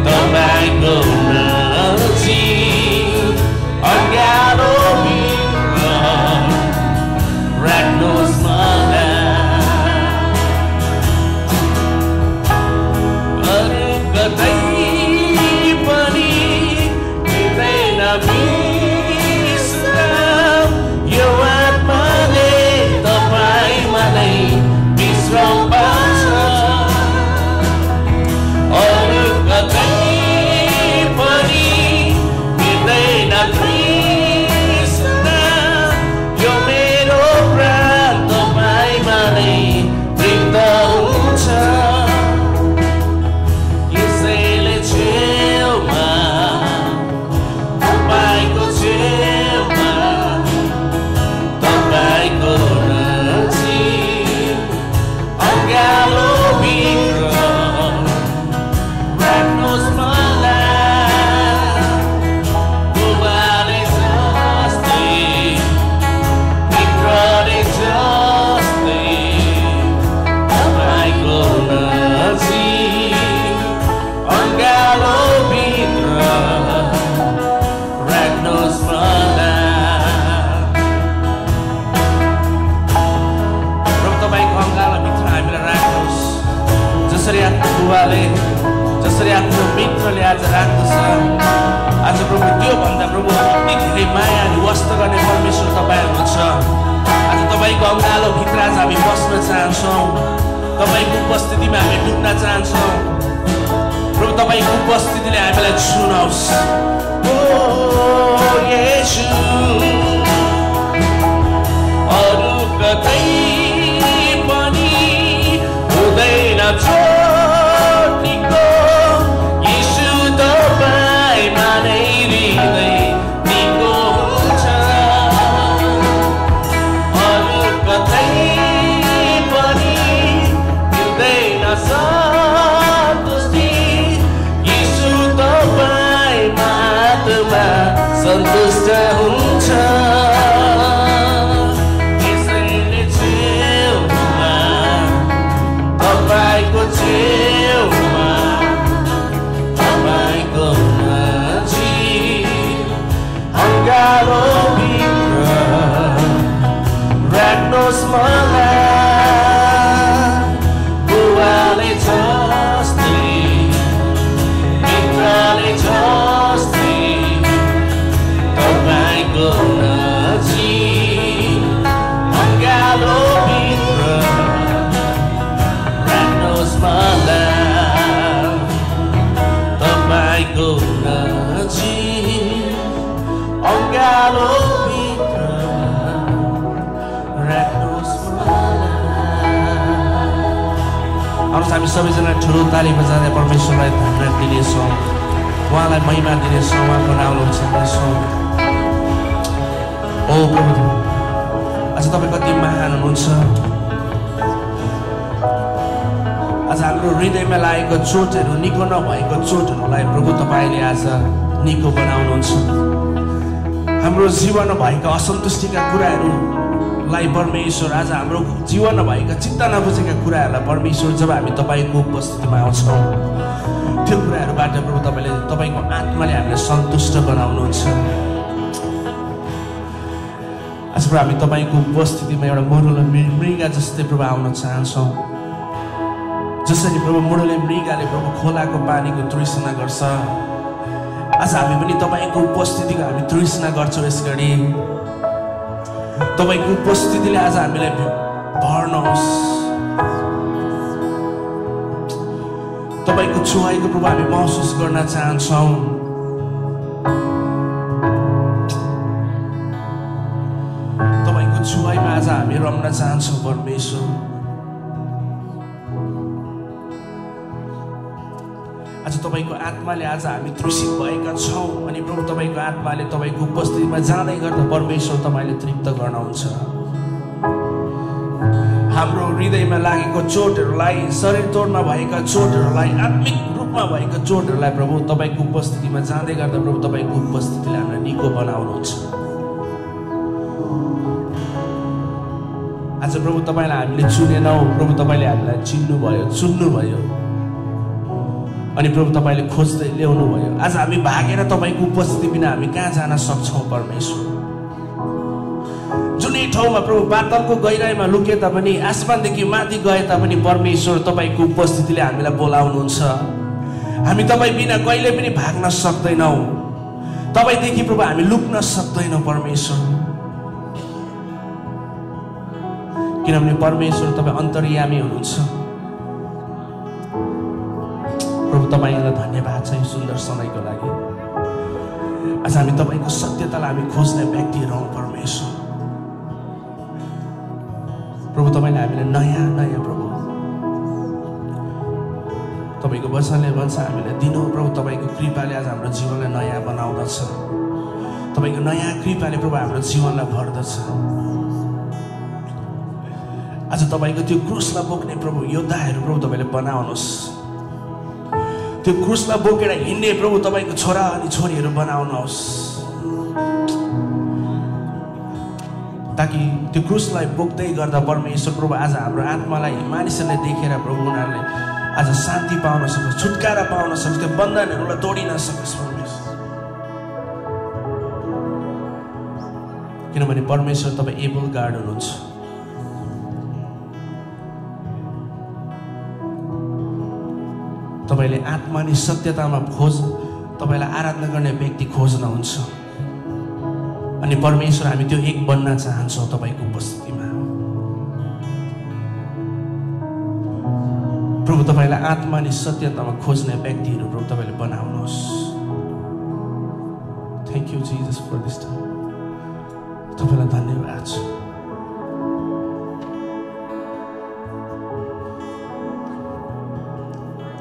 तपाईँको नजिक, अगालो भित्र राख्नुहोस् मलाई। अरू कतै पनि चाहन्छौं, तपाईको उपस्थितिमा हामी डुब्न चाहन्छौं। प्रभु तपाईको उपस्थितिले हामीलाई छुनुहोस्। ओ येशू अरू कतै पनि हुँदैन छोड्नेको येशू तपाईमा नै हृदय हामी सबैजना ठुलो ताली बजाउँदै परमेश्वरलाई धन्यवाद दिनेछौँ, उहाँलाई महिमा दिनेछौँ, उहाँको नाम उच्चार्नेछौँ। ओ प्रभु आज तपाईँ कति महान हुनुहुन्छ। आज हाम्रो हृदयमा लागेको चोटहरू, निको नभएको चोटहरूलाई प्रभु तपाईँले आज निको बनाउनुहुन्छ। हाम्रो जीवनमा भएका असन्तुष्टिका कुराहरू लाई परमेश्वर, आज हाम्रो जीवनमा भएका चिन्ता नबुझेका कुराहरूलाई परमेश्वर जब हामी तपाईँको उपस्थितिमा आउँछौँ, त्यो कुराहरूबाट प्रभु तपाईँले तपाईँको आत्माले हामीलाई सन्तुष्ट बनाउनुहुन्छ। आज प्रभु हामी तपाईँको उपस्थितिमा एउटा मरुला मृगा जस्तै प्रभु आउन चाहन्छौँ। जसरी प्रभु मरुले मृगाले प्रभु खोलाको पानीको तृष्णा गर्छ, आज हामी पनि तपाईँको उपस्थितिको हामी तृष्णा गर्छौँ। यस घडी तपाईको उपस्थितिले आज हामीलाई भर्नुहोस्। तपाईको छुवाईको प्रभाव हामी महसुस गर्न चाहन्छौँ। तपाईको छुवाईमा आज हामी रम्न चाहन्छौँ परमेश्वर। आज तपाईको आत्माले आज हामी तृषित भएका छौँ, अनि प्रभु तपाईँको आत्माले तपाईँको उपस्थितिमा जाँदै गर्दा परमेश्वर तपाईँले तृप्त गर्नुहुन्छ। हाम्रो हृदयमा लागेको चोटहरूलाई, शरीर तोडमा भएका चोटहरूलाई, आत्मिक रूपमा भएका चोटहरूलाई प्रभु तपाईँको उपस्थितिमा जाँदै गर्दा प्रभु तपाईँको उपस्थितिले हामीलाई निको बनाउनुहुन्छ। आज प्रभु तपाईँलाई हामीले चुनेनौँ, प्रभु तपाईँले हामीलाई चिन्नुभयो, चुन्नुभयो, अनि प्रभु तपाईँले खोज्दै ल्याउनु भयो। आज हामी भागेर तपाईँको उपस्थिति बिना हामी कहाँ जान सक्छौँ परमेश्वर। जुनै ठाउँमा प्रभु बादलको गहिराईमा लुके तापनि, आसमानदेखि माथि गए तापनि परमेश्वर तपाईँको उपस्थितिले हामीलाई बोलाउनुहुन्छ। हामी तपाईँ बिना कहिले पनि भाग्न सक्दैनौँ, तपाईँदेखि प्रभु हामी लुक्न सक्दैनौँ परमेश्वर। किनभने परमेश्वर तपाईँ अन्तर्यामी हुनुहुन्छ। प्रभु तपाईँलाई धन्यवाद छ यो सुन्दर समयको लागि। आज हामी तपाईँको सत्यतालाई हामी खोज्ने व्यक्तिहरू हौँ परमेश्वर। प्रभु तपाईँले हामीलाई नयाँ नयाँ प्रभु तपाईँको वचनले भन्छ हामीलाई दिनु। प्रभु तपाईँको कृपाले आज हाम्रो जीवनलाई नयाँ बनाउँदछ, तपाईँको नयाँ कृपाले प्रभु हाम्रो जीवनलाई भर्दछ। आज तपाईँको त्यो क्रुसलाई बोक्ने प्रभु योद्धाहरू प्रभु तपाईँले बनाउनुहोस्। त्यो क्रुसलाई बोकेर हिँड्ने प्रभु तपाईँको छोरा अनि छोरीहरू बनाउनुहोस्, ताकि त्यो क्रुसलाई बोक्दै गर्दा परमेश्वर प्रभु आज हाम्रो आत्मालाई मानिसहरूले देखेर प्रभु उनीहरूले आज शान्ति पाउन सकोस्, छुटकारा पाउन सकोस्, त्यो बन्धनहरूलाई तोडिन सकोस् परमेश्वर। किनभने परमेश्वर तपाईँ एबल गार्ड हुनुहुन्छ। तपाईले आत्मा नि सत्यतामा खोज तपाईलाई आराधना गर्ने व्यक्ति खोज्नुहुन्छ, अनि परमेश्वर हामी त्यो एक बन्न चाहन्छौँ तपाईँको उपस्थितिमा। प्रभु तपाईलाई आत्मा अनि सत्यतामा खोज्ने व्यक्तिहरु प्रभु तपाईले बनाउनुस्। Thank you Jesus for this time. तपाईलाई धन्यवाद छ।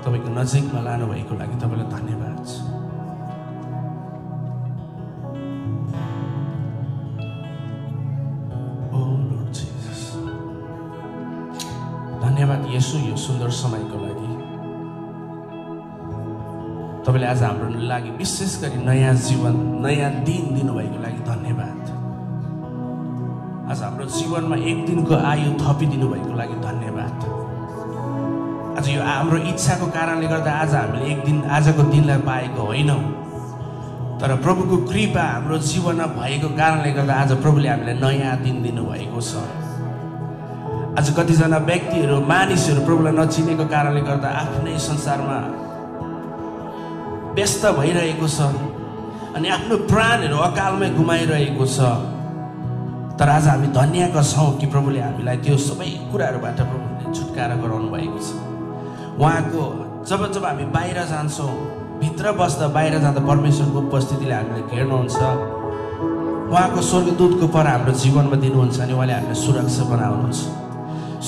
तपाईको नजिकमा लानु भएको लागि तपाईलाई धन्यवाद छ। धन्यवाद येशू यो सुन्दर समयको लागि। तपाईले आज हाम्रो लागि विशेष गरी नयाँ जीवन नयाँ दिन दिनुभएको लागि धन्यवाद। आज हाम्रो जीवनमा एक दिनको आयु थपिदिनु भएको लागि धन्यवाद। आज यो हाम्रो इच्छाको कारणले गर्दा आज हामीले एक दिन आजको दिनलाई पाएको होइनौं, तर प्रभुको कृपा हाम्रो जीवनमा भएको कारणले गर्दा आज प्रभुले हामीलाई नयाँ दिन दिनुभएको छ। आज कतिजना व्यक्तिहरु मानिसहरु प्रभुलाई नचिनेको कारणले गर्दा आफ्नै संसारमा व्यस्त भइरहेको छ अनि आफ्नो प्राणहरु अकालमै गुमाइरहेको छ, तर आज हामी धन्यका छौं कि प्रभुले हामीलाई त्यो सबै कुराहरुबाट प्रभुले छुटकारा गराउनु भएको छ। उहाँको जब जब हामी बाहिर जान्छौं, भित्र बस्दा बाहिर जाँदा परमेश्वरको उपस्थितिले हामीलाई घेर्नुहुन्छ। उहाँको स्वर्गदूतको पर हाम्रो जीवनमा दिनुहुन्छ अनि उहाँले हामीलाई सुरक्षा बनाउनुहुन्छ,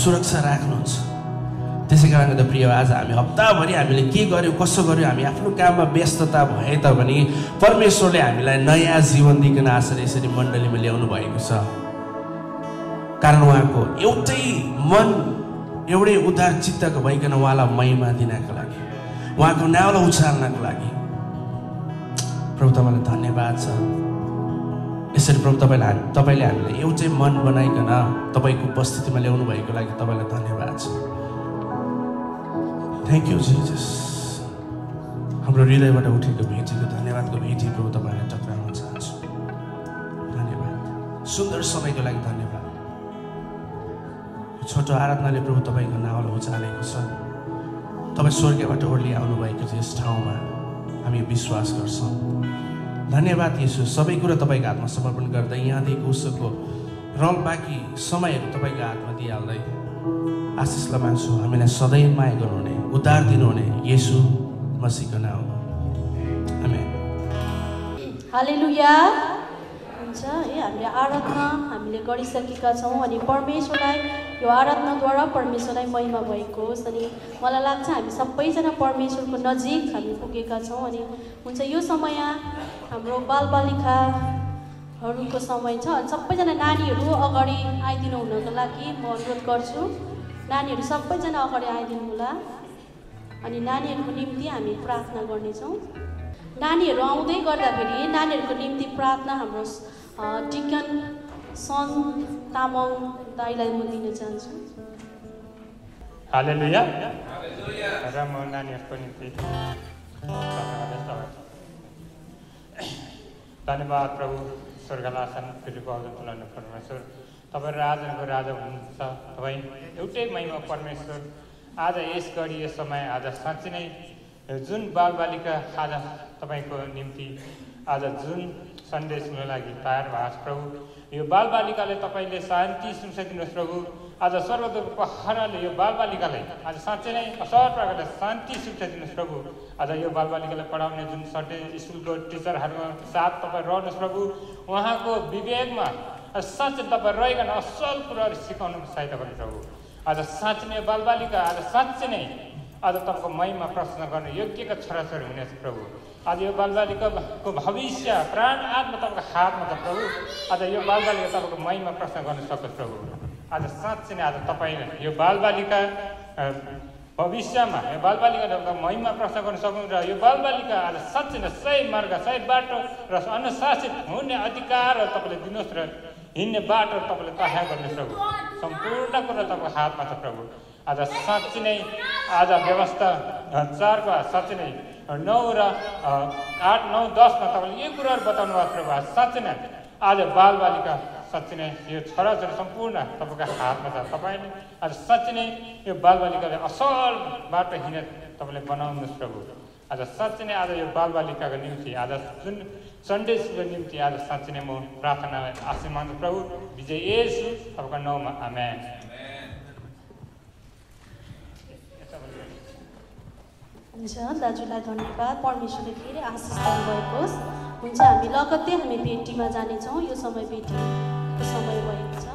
सुरक्षा राख्नुहुन्छ। त्यसै कारणले त प्रिय, आज हामी हप्ताभरि हामीले के गर्यौं कसो गर्यौं, हामी आफ्नो काममा व्यस्तता भए तापनि परमेश्वरले हामीलाई नयाँ जीवन दिइकन आज यसरी मण्डलीमा ल्याउनु भएको छ। कारण उहाँको एउटै मन एउटै उदार चित्तको भइकन उहाँलाई महिमा दिनको लागि, उहाँको नाउँलाई उचाल्नको लागि प्रभु तपाईलाई धन्यवाद छ। यसरी प्रभु तपाईलाई तपाईले हामीलाई एउटै मन बनाइकन तपाईको उपस्थितिमा ल्याउनु भएको लागि तपाईलाई धन्यवाद छ। Thank you Jesus. हाम्रो हृदयबाट उठेको भेटीको धन्यवादको भेटी प्रभु तपाईलाई टक्राउन चाहन्छु। धन्यवाद, सुन्दर समयको लागि धन्यवाद। छोटो आराधनाले प्रभु तपाईको नाउँलाई उचालेको छ। तपाईँ स्वर्गबाट ओर्लिए आउनुभएको छ यस ठाउँमा हामी विश्वास गर्छौँ। धन्यवाद येशू। सबै कुरा तपाईको हातमा समर्पण गर्दै यहाँदेखि उसको रल बाँकी समयहरू तपाईँको हातमा दिइहाल्दै आशिषलाई माग्छु, हामीलाई सधैँ माया गर्नुहुने उद्धार दिनुहुने येशू मसीहको नाममा आमेन। हालेलुया। हुन्छ, है हामीले आराधना हामीले गरिसकेका छौँ अनि परमेश्वरलाई यो आराधनाद्वारा परमेश्वरलाई महिमा भएको होस् अनि मलाई लाग्छ हामी सबैजना परमेश्वरको नजिक हामी पुगेका छौँ। अनि हुन्छ, यो समय हाम्रो बालबालिकाहरूको समय छ अनि सबैजना नानीहरू अगाडि आइदिनु हुनको लागि म अनुरोध गर्छु। नानीहरू सबैजना अगाडि आइदिनु होला अनि नानीहरूको निम्ति हामी प्रार्थना गर्नेछौँ। नानीहरू आउँदै गर्दाखेरि नानीहरूको निम्ति प्रार्थना हाम्रो डिकन सन तामाङ दाइलाई म दिन चाहन्छु। हालेलुया। र म नानीहरूको निम्ति धन्यवाद प्रभु स्वर्गलासन पृथ्वीको अवतुलनीय परमेश्वर, तपाईँ राजाहरूको राजा हुनुहुन्छ। तपाईँ एउटै महिमा परमेश्वर, आज यस गरी यो समय आज साँच्चै नै जुन बालबालिका आज तपाईँको निम्ति आज जुन सन्देश हुन लागि तयार भएको प्रभु, यो बालबालिकाले तपाईँले शान्ति सुनिदिनुहोस् प्रभु। आज सर्वदूतको हाराले यो बालबालिकालाई आज साँच्चै नै असल प्रकारले शान्ति शिक्षा दिनुहोस् प्रभु। आज यो बालबालिकालाई पढाउने जुन सन्डे स्कुलको टिचरहरूमा साथ तपाईँ रहनुहोस् प्रभु, उहाँको विवेकमा साँच्चै तपाईँ रहिकन असल कुराहरू सिकाउनु सहायता गर्नु प्रभु। आज साँच्चै नै बालबालिका आज साँच्चै नै आज तपाईँको महिमा प्रश्न गर्ने योग्यका छोराछोरी हुनेछ प्रभु। आज यो बालबालिकाको भविष्य प्राण आत्मा तपाईँको हातमा छ प्रभु। आज यो बालबालिका तपाईँको महिमा प्रश्न गर्न सकोस् प्रभु। आज साँच्चै नै आज तपाईँले यो बालबालिका भविष्यमा यो बालबालिका तपाईँको महिमा प्रश्न गर्न सक्नु र यो बालबालिका आज साँच्चै नै सही मार्ग सही बाटो र अनुशासित हुने अधिकार तपाईँले दिनुहोस् र हिँड्ने बाटो तपाईँले तयार गर्नुहोस् प्रभु। सम्पूर्ण कुरा तपाईँको हातमा छ प्रभु। आज साँच्चै नै आज व्यवस्था चारको साँच्चै नै नौ र आठ नौ दसमा तपाईँले यो कुराहरू बताउनु भएको प्रभु। आज साँच्चै नै आज बालबालिका साँच्चै नै यो छोराछोरी सम्पूर्ण तपाईँको हातमा छ। तपाईँले आज साँच्चै नै यो बालबालिकाले असल बाटो हिँड्ने तपाईँले बनाउनुहोस् प्रभु। आज साँच्चै नै आज यो बालबालिकाको निम्ति आज जुन सन्डे स्कुलको निम्ति आज साँच्चै नै म प्रार्थनालाई आशीर्वाद प्रभु विजय येशू तपाईँको नाउँमा आमेन। हुन्छ दाजुलाई धन्यवाद परमेश्वरले फेरि आशीष दिनुहोस्। हुन्छ हामी लगत्तै हामी भेटीमा जाने छौं, यो समय भेटीको समय भएको छ।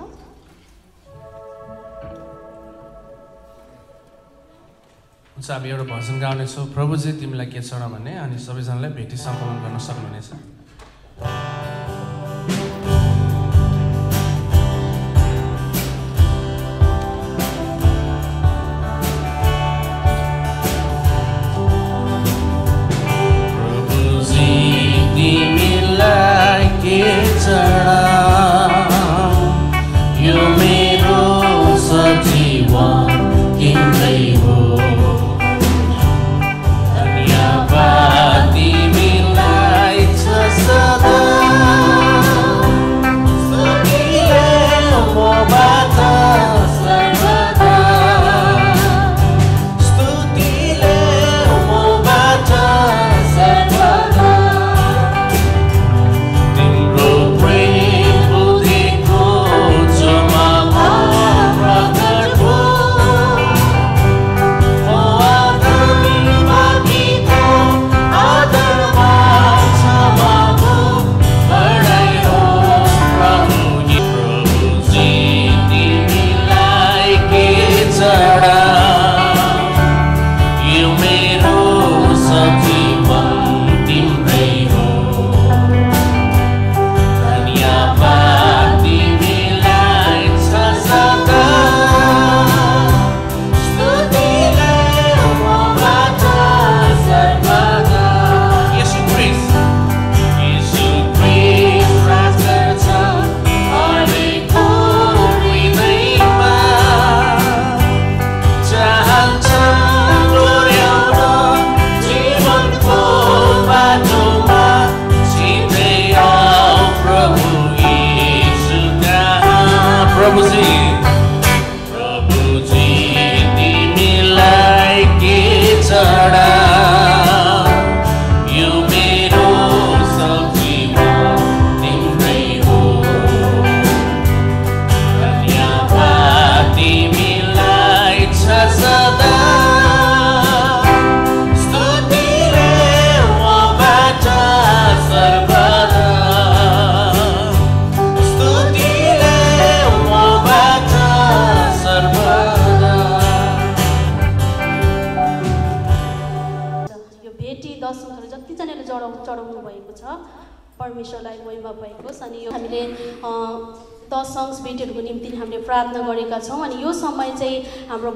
हुन्छ हामी एउटा भजन गाउने छौं, प्रभुजी तिमीलाई के छ भने, अनि सबैजनाले भेटी सम्पन्न गर्न सक्नुहुनेछ।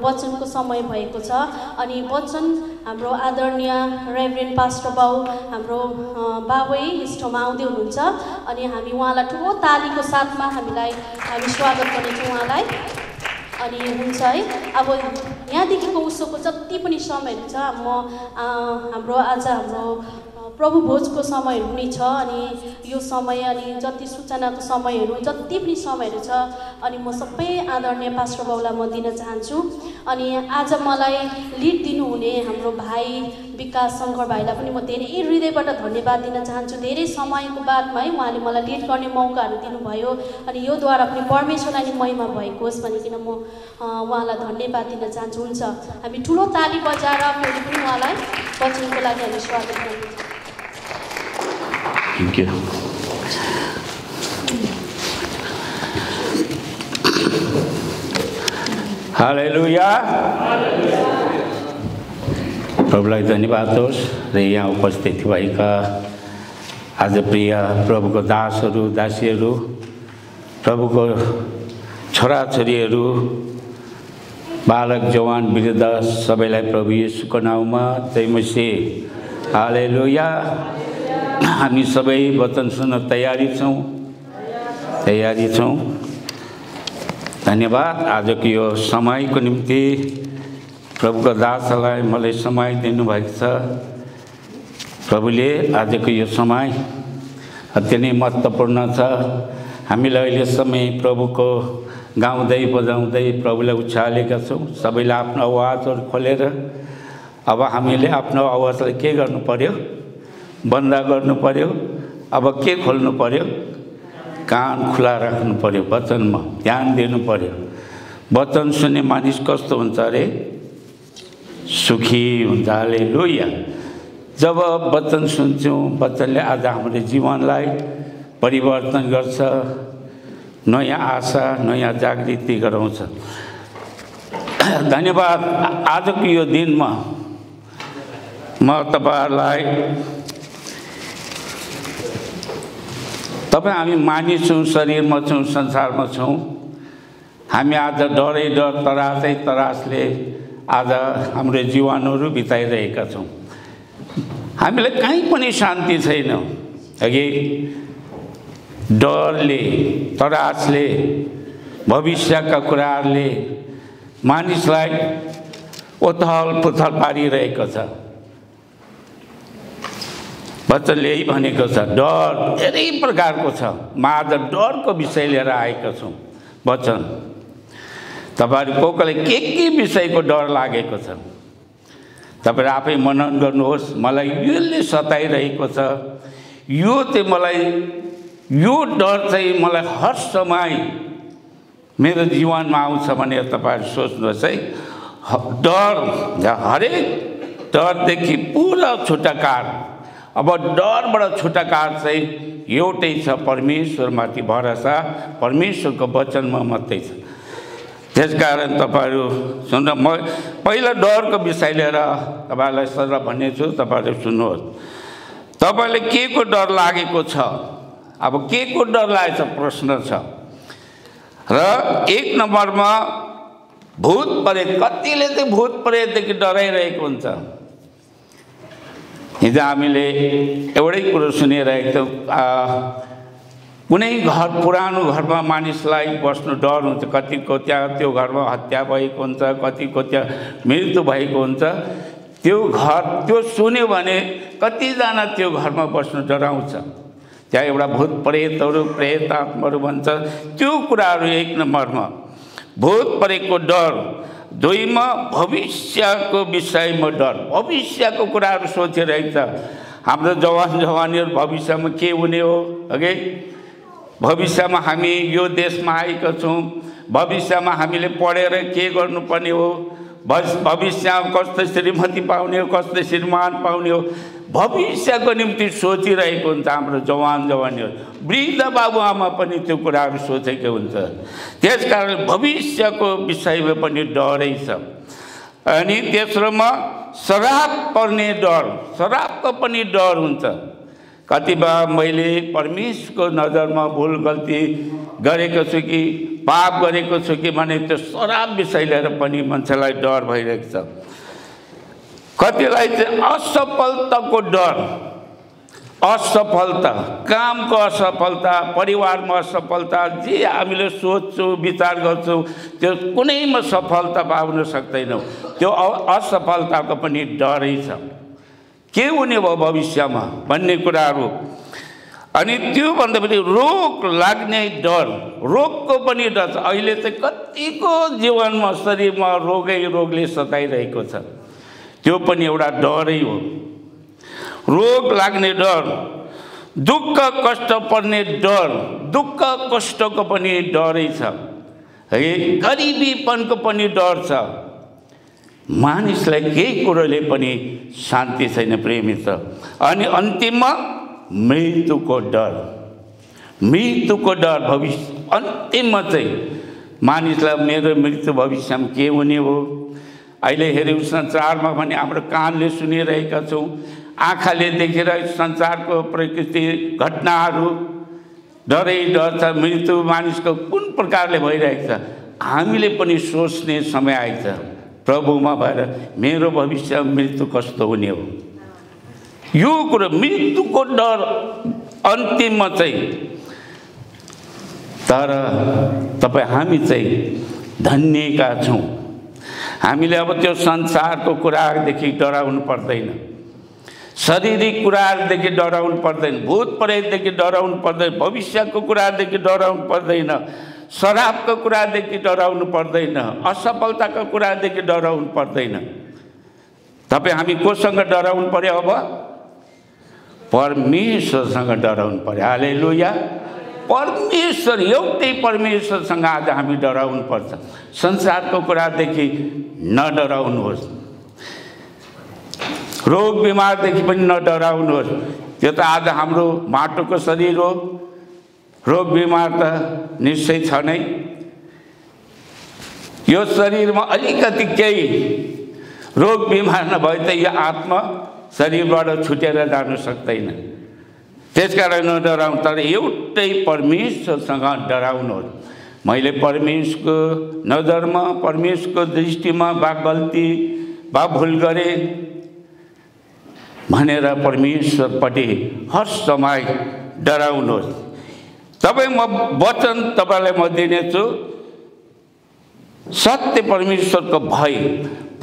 वचनको समय भएको छ अनि वचन हाम्रो आदरणीय रेभरेन्ड पास्टर बाउ हाम्रो बाबै इष्टमा आउँदै हुनुहुन्छ अनि हामी उहाँलाई ठुलो तालीको साथमा हामीलाई हामी स्वागत गर्नेछौँ उहाँलाई। अनि हुन्छ है अब यहाँदेखिको उसको जति पनि समय हुन्छ म हाम्रो आज हाम्रो प्रभु भोजको समयहरू पनि छ अनि यो समय अनि जति सूचनाको समयहरू जति पनि समयहरू छ अनि म सबै आदरणीय पास्टर बाउलाई म दिन चाहन्छु। अनि आज मलाई लिड दिनुहुने हाम्रो भाइ विकास शङ्कर भाइलाई पनि म धेरै हृदयबाट धन्यवाद दिन चाहन्छु। धेरै समयको बादमा है उहाँले मलाई लिड गर्ने मौकाहरू दिनुभयो अनि योद्वारा पनि परमेश्वरलाई नै महिमा भएको होस् भनिकन म उहाँलाई धन्यवाद दिन चाहन्छु। हुन्छ हामी ठुलो ताली बजाएर फेरि पनि उहाँलाई वचनको लागि हामी स्वागत गर्छौँ। Thank you. Haleluya. प्रभुलाई धन्यवाद होस् र यहाँ उपस्थित भएका आज प्रिय प्रभुको दासहरू दासीहरू प्रभुको छोराछोरीहरू बालक जवान वृद्ध सबैलाई प्रभु येशूको नाउँमा जय मसी। हालेलुया। हामी सबै वचन सुन्न तयारी छौँ तयारी छौँ धन्यवाद आजको यो समयको निम्ति प्रभुको दासलाई मलाई समय दिनुभएको छ। प्रभुले आजको यो समय अति नै महत्त्वपूर्ण छ। हामीलाई अहिलेसम्म प्रभुको गाउँदै बजाउँदै प्रभुलाई उचालेका छौँ। सबैले आफ्नो आवाजहरू खोलेर अब हामीले आफ्नो आवाजलाई के गर्नु पर्यो, बन्द गर्नु पर्यो। अब के खोल्नु पर्यो, कान खुला राख्नु पर्यो, वचनमा ध्यान दिनु पर्यो। वचन सुन्ने मानिस कस्तो हुन्छ अरे, सुखी हुन्छ। हालेलुया। जब वचन सुन्छौं, वचनले आज हाम्रो जीवनलाई परिवर्तन गर्छ, नयाँ आशा नयाँ जागृति गराउँछ। धन्यवाद। आजको यो दिनमा म तपाईहरुलाई तपाई हामी मानिस छौं, शरीरमा छौं, संसारमा छौं, हामी आज डरै डर तरासै तरासले आज हाम्रो जीवनहरू बिताइरहेका छौं। हामीलाई कहीँ पनि शान्ति छैन। अघि डरले तरासले भविष्यका कुराहरूले मानिसलाई ओथल पुथल पारिरहेको छ। वचनले यही भनेको छ, डर धेरै प्रकारको छ। म आज डरको विषय लिएर आएका छौँ। वचन तपाईहरुको कसले के के विषयको डर लागेको छ, तपाईहरु आफै मनन गर्नुहोस्। मलाई यसले सताइरहेको छ, यो चाहिँ मलाई यो डर चाहिँ मलाई हर समय मेरो जीवनमा आउँछ भनेर तपाईहरु सोच्नुहोस् है। डर हरेक डरदेखि पूरा छुटकारा। अब डरबाट छुटकारा चाहिँ एउटै छ, परमेश्वरमाथि भरोसा, परमेश्वरको वचनमा मात्रै छ। त्यसकारण तपाईहरु सुन्न, म पहिला डरको विषय लिएर तपाईहरुलाई सर भन्नेछु, तपाईहरु सुन्नुहोस्। तपाईले के को डर लागेको छ? अब के को डर लागेको छ प्रश्न छ। र एक नम्बरमा भूत प्रेत। कतिले चाहिँ भूत प्रेतदेखि डराइरहेको हुन्छ। हिजो हामीले एउटै कुरो सुनिरहेको थियौँ, कुनै घर पुरानो घरमा मानिसलाई बस्नु डर हुन्छ। कतिको त्यहाँ त्यो घरमा हत्या भएको हुन्छ, कतिको त्यहाँ मृत्यु भएको हुन्छ। त्यो घर त्यो सुन्यो भने कतिजना त्यो घरमा बस्नु डराउँछ। त्यहाँ एउटा भूत प्रेतहरू प्रेत आत्माहरू भन्छ। त्यो कुराहरू एक नम्बरमा भूत प्रेतको डर। दुईमा भविष्यको विषयमा डर। भविष्यको कुराहरू सोचिरहेछ। हाम्रो जवान जवानीहरू भविष्यमा के हुने हो? अघि भविष्यमा हामी यो देशमा आएका छौँ, भविष्यमा हामीले पढेर के गर्नुपर्ने हो, भविष्यमा कस्तो श्रीमती पाउने हो, कस्तो श्रीमान पाउने हो, भविष्यको निम्ति सोचिरहेको हुन्छ हाम्रो जवान जवानीहरू। वृद्ध बाबुआमा पनि त्यो कुराहरू सोचेको हुन्छ। त्यसकारण भविष्यको विषयमा पनि डरै छ। अनि तेस्रोमा श्राप पर्ने डर। श्रापको पनि डर हुन्छ। कतिपय मैले परमेश्वरको नजरमा भुल गल्ती गरेको छु कि पाप गरेको छु कि भने त्यो श्राप विषय लिएर पनि मान्छेलाई डर भइरहेको छ। कतिलाई चाहिँ असफलताको डर। असफलता, कामको असफलता, परिवारमा असफलता, जे हामीले सोच्छौँ विचार गर्छौँ त्यो कुनैमा सफलता पाउन सक्दैनौँ। त्यो असफलताको पनि डरै छ, के हुने भयो भविष्यमा भन्ने कुराहरू। अनि त्योभन्दा पनि रोग लाग्ने डर। रोगको पनि डर छ। अहिले चाहिँ कतिको जीवनमा शरीरमा रोगै रोगले सताइरहेको छ। त्यो पनि एउटा डरै हो, रोग लाग्ने डर। दुःख कष्ट पर्ने डर। दुःख कष्टको पनि डरै छ। गरिबीपनको पनि डर छ। मानिसलाई केही कुरोले पनि शान्ति छैन प्रेमित। अनि अन्तिममा मृत्युको डर। मृत्युको डर भविष्य अन्तिममा चाहिँ मानिसलाई मेरो मृत्यु भविष्यमा के हुने हो। अहिले हेऱ्यौँ संसारमा भने हाम्रो कानले सुनिरहेका छौँ, आँखाले देखेर संसारको प्रकृति घटनाहरू डरै डर छ। मृत्यु मानिसको कुन प्रकारले भइरहेको छ, हामीले पनि सोच्ने समय आएको छ। प्रभुमा भएर मेरो भविष्य मृत्यु कस्तो हुने हो, यो कुरो मृत्युको डर अन्तिममा चाहिँ। तर तपाईँ हामी चाहिँ धन्यका छौँ। हामीले अब त्यो संसारको कुराहरूदेखि डराउनु पर्दैन, शारीरिक कुराहरूदेखि डराउनु पर्दैन, भूत प्रेतदेखि डराउनु पर्दैन, भविष्यको कुराहरूदेखि डराउनु पर्दैन, श्रापको कुरादेखि डराउनु पर्दैन, असफलताको कुरादेखि डराउनु पर्दैन। तपाईँ हामी कोसँग डराउनु पर्यो? अब परमेश्वरसँग डराउनु पर्यो। हालेलुया। परमेश्वर एउटै परमेश्वरसँग आज हामी डराउनु पर्छ। संसारको कुरादेखि नडराउनुहोस्। रोग बिमारदेखि पनि नडराउनुहोस्। त्यो त आज हाम्रो माटोको शरीर हो, रोग बिमार त निश्चय छ नै। यो शरीरमा अलिकति केही रोग बिमार नभए त यो आत्मा शरीरबाट छुटेर जान सक्दैन। त्यसकारण नडराउनु, तर एउटै परमेश्वरसँग डराउनुहोस्। मैले परमेश्वरको नजरमा, परमेश्वरको दृष्टिमा बा गल्ती बा भुल गरे भनेर परमेश्वरपट्टि हर समय डराउनुहोस्। तपाईँ म वचन तपाईँलाई म दिनेछु, सत्य परमेश्वरको भय।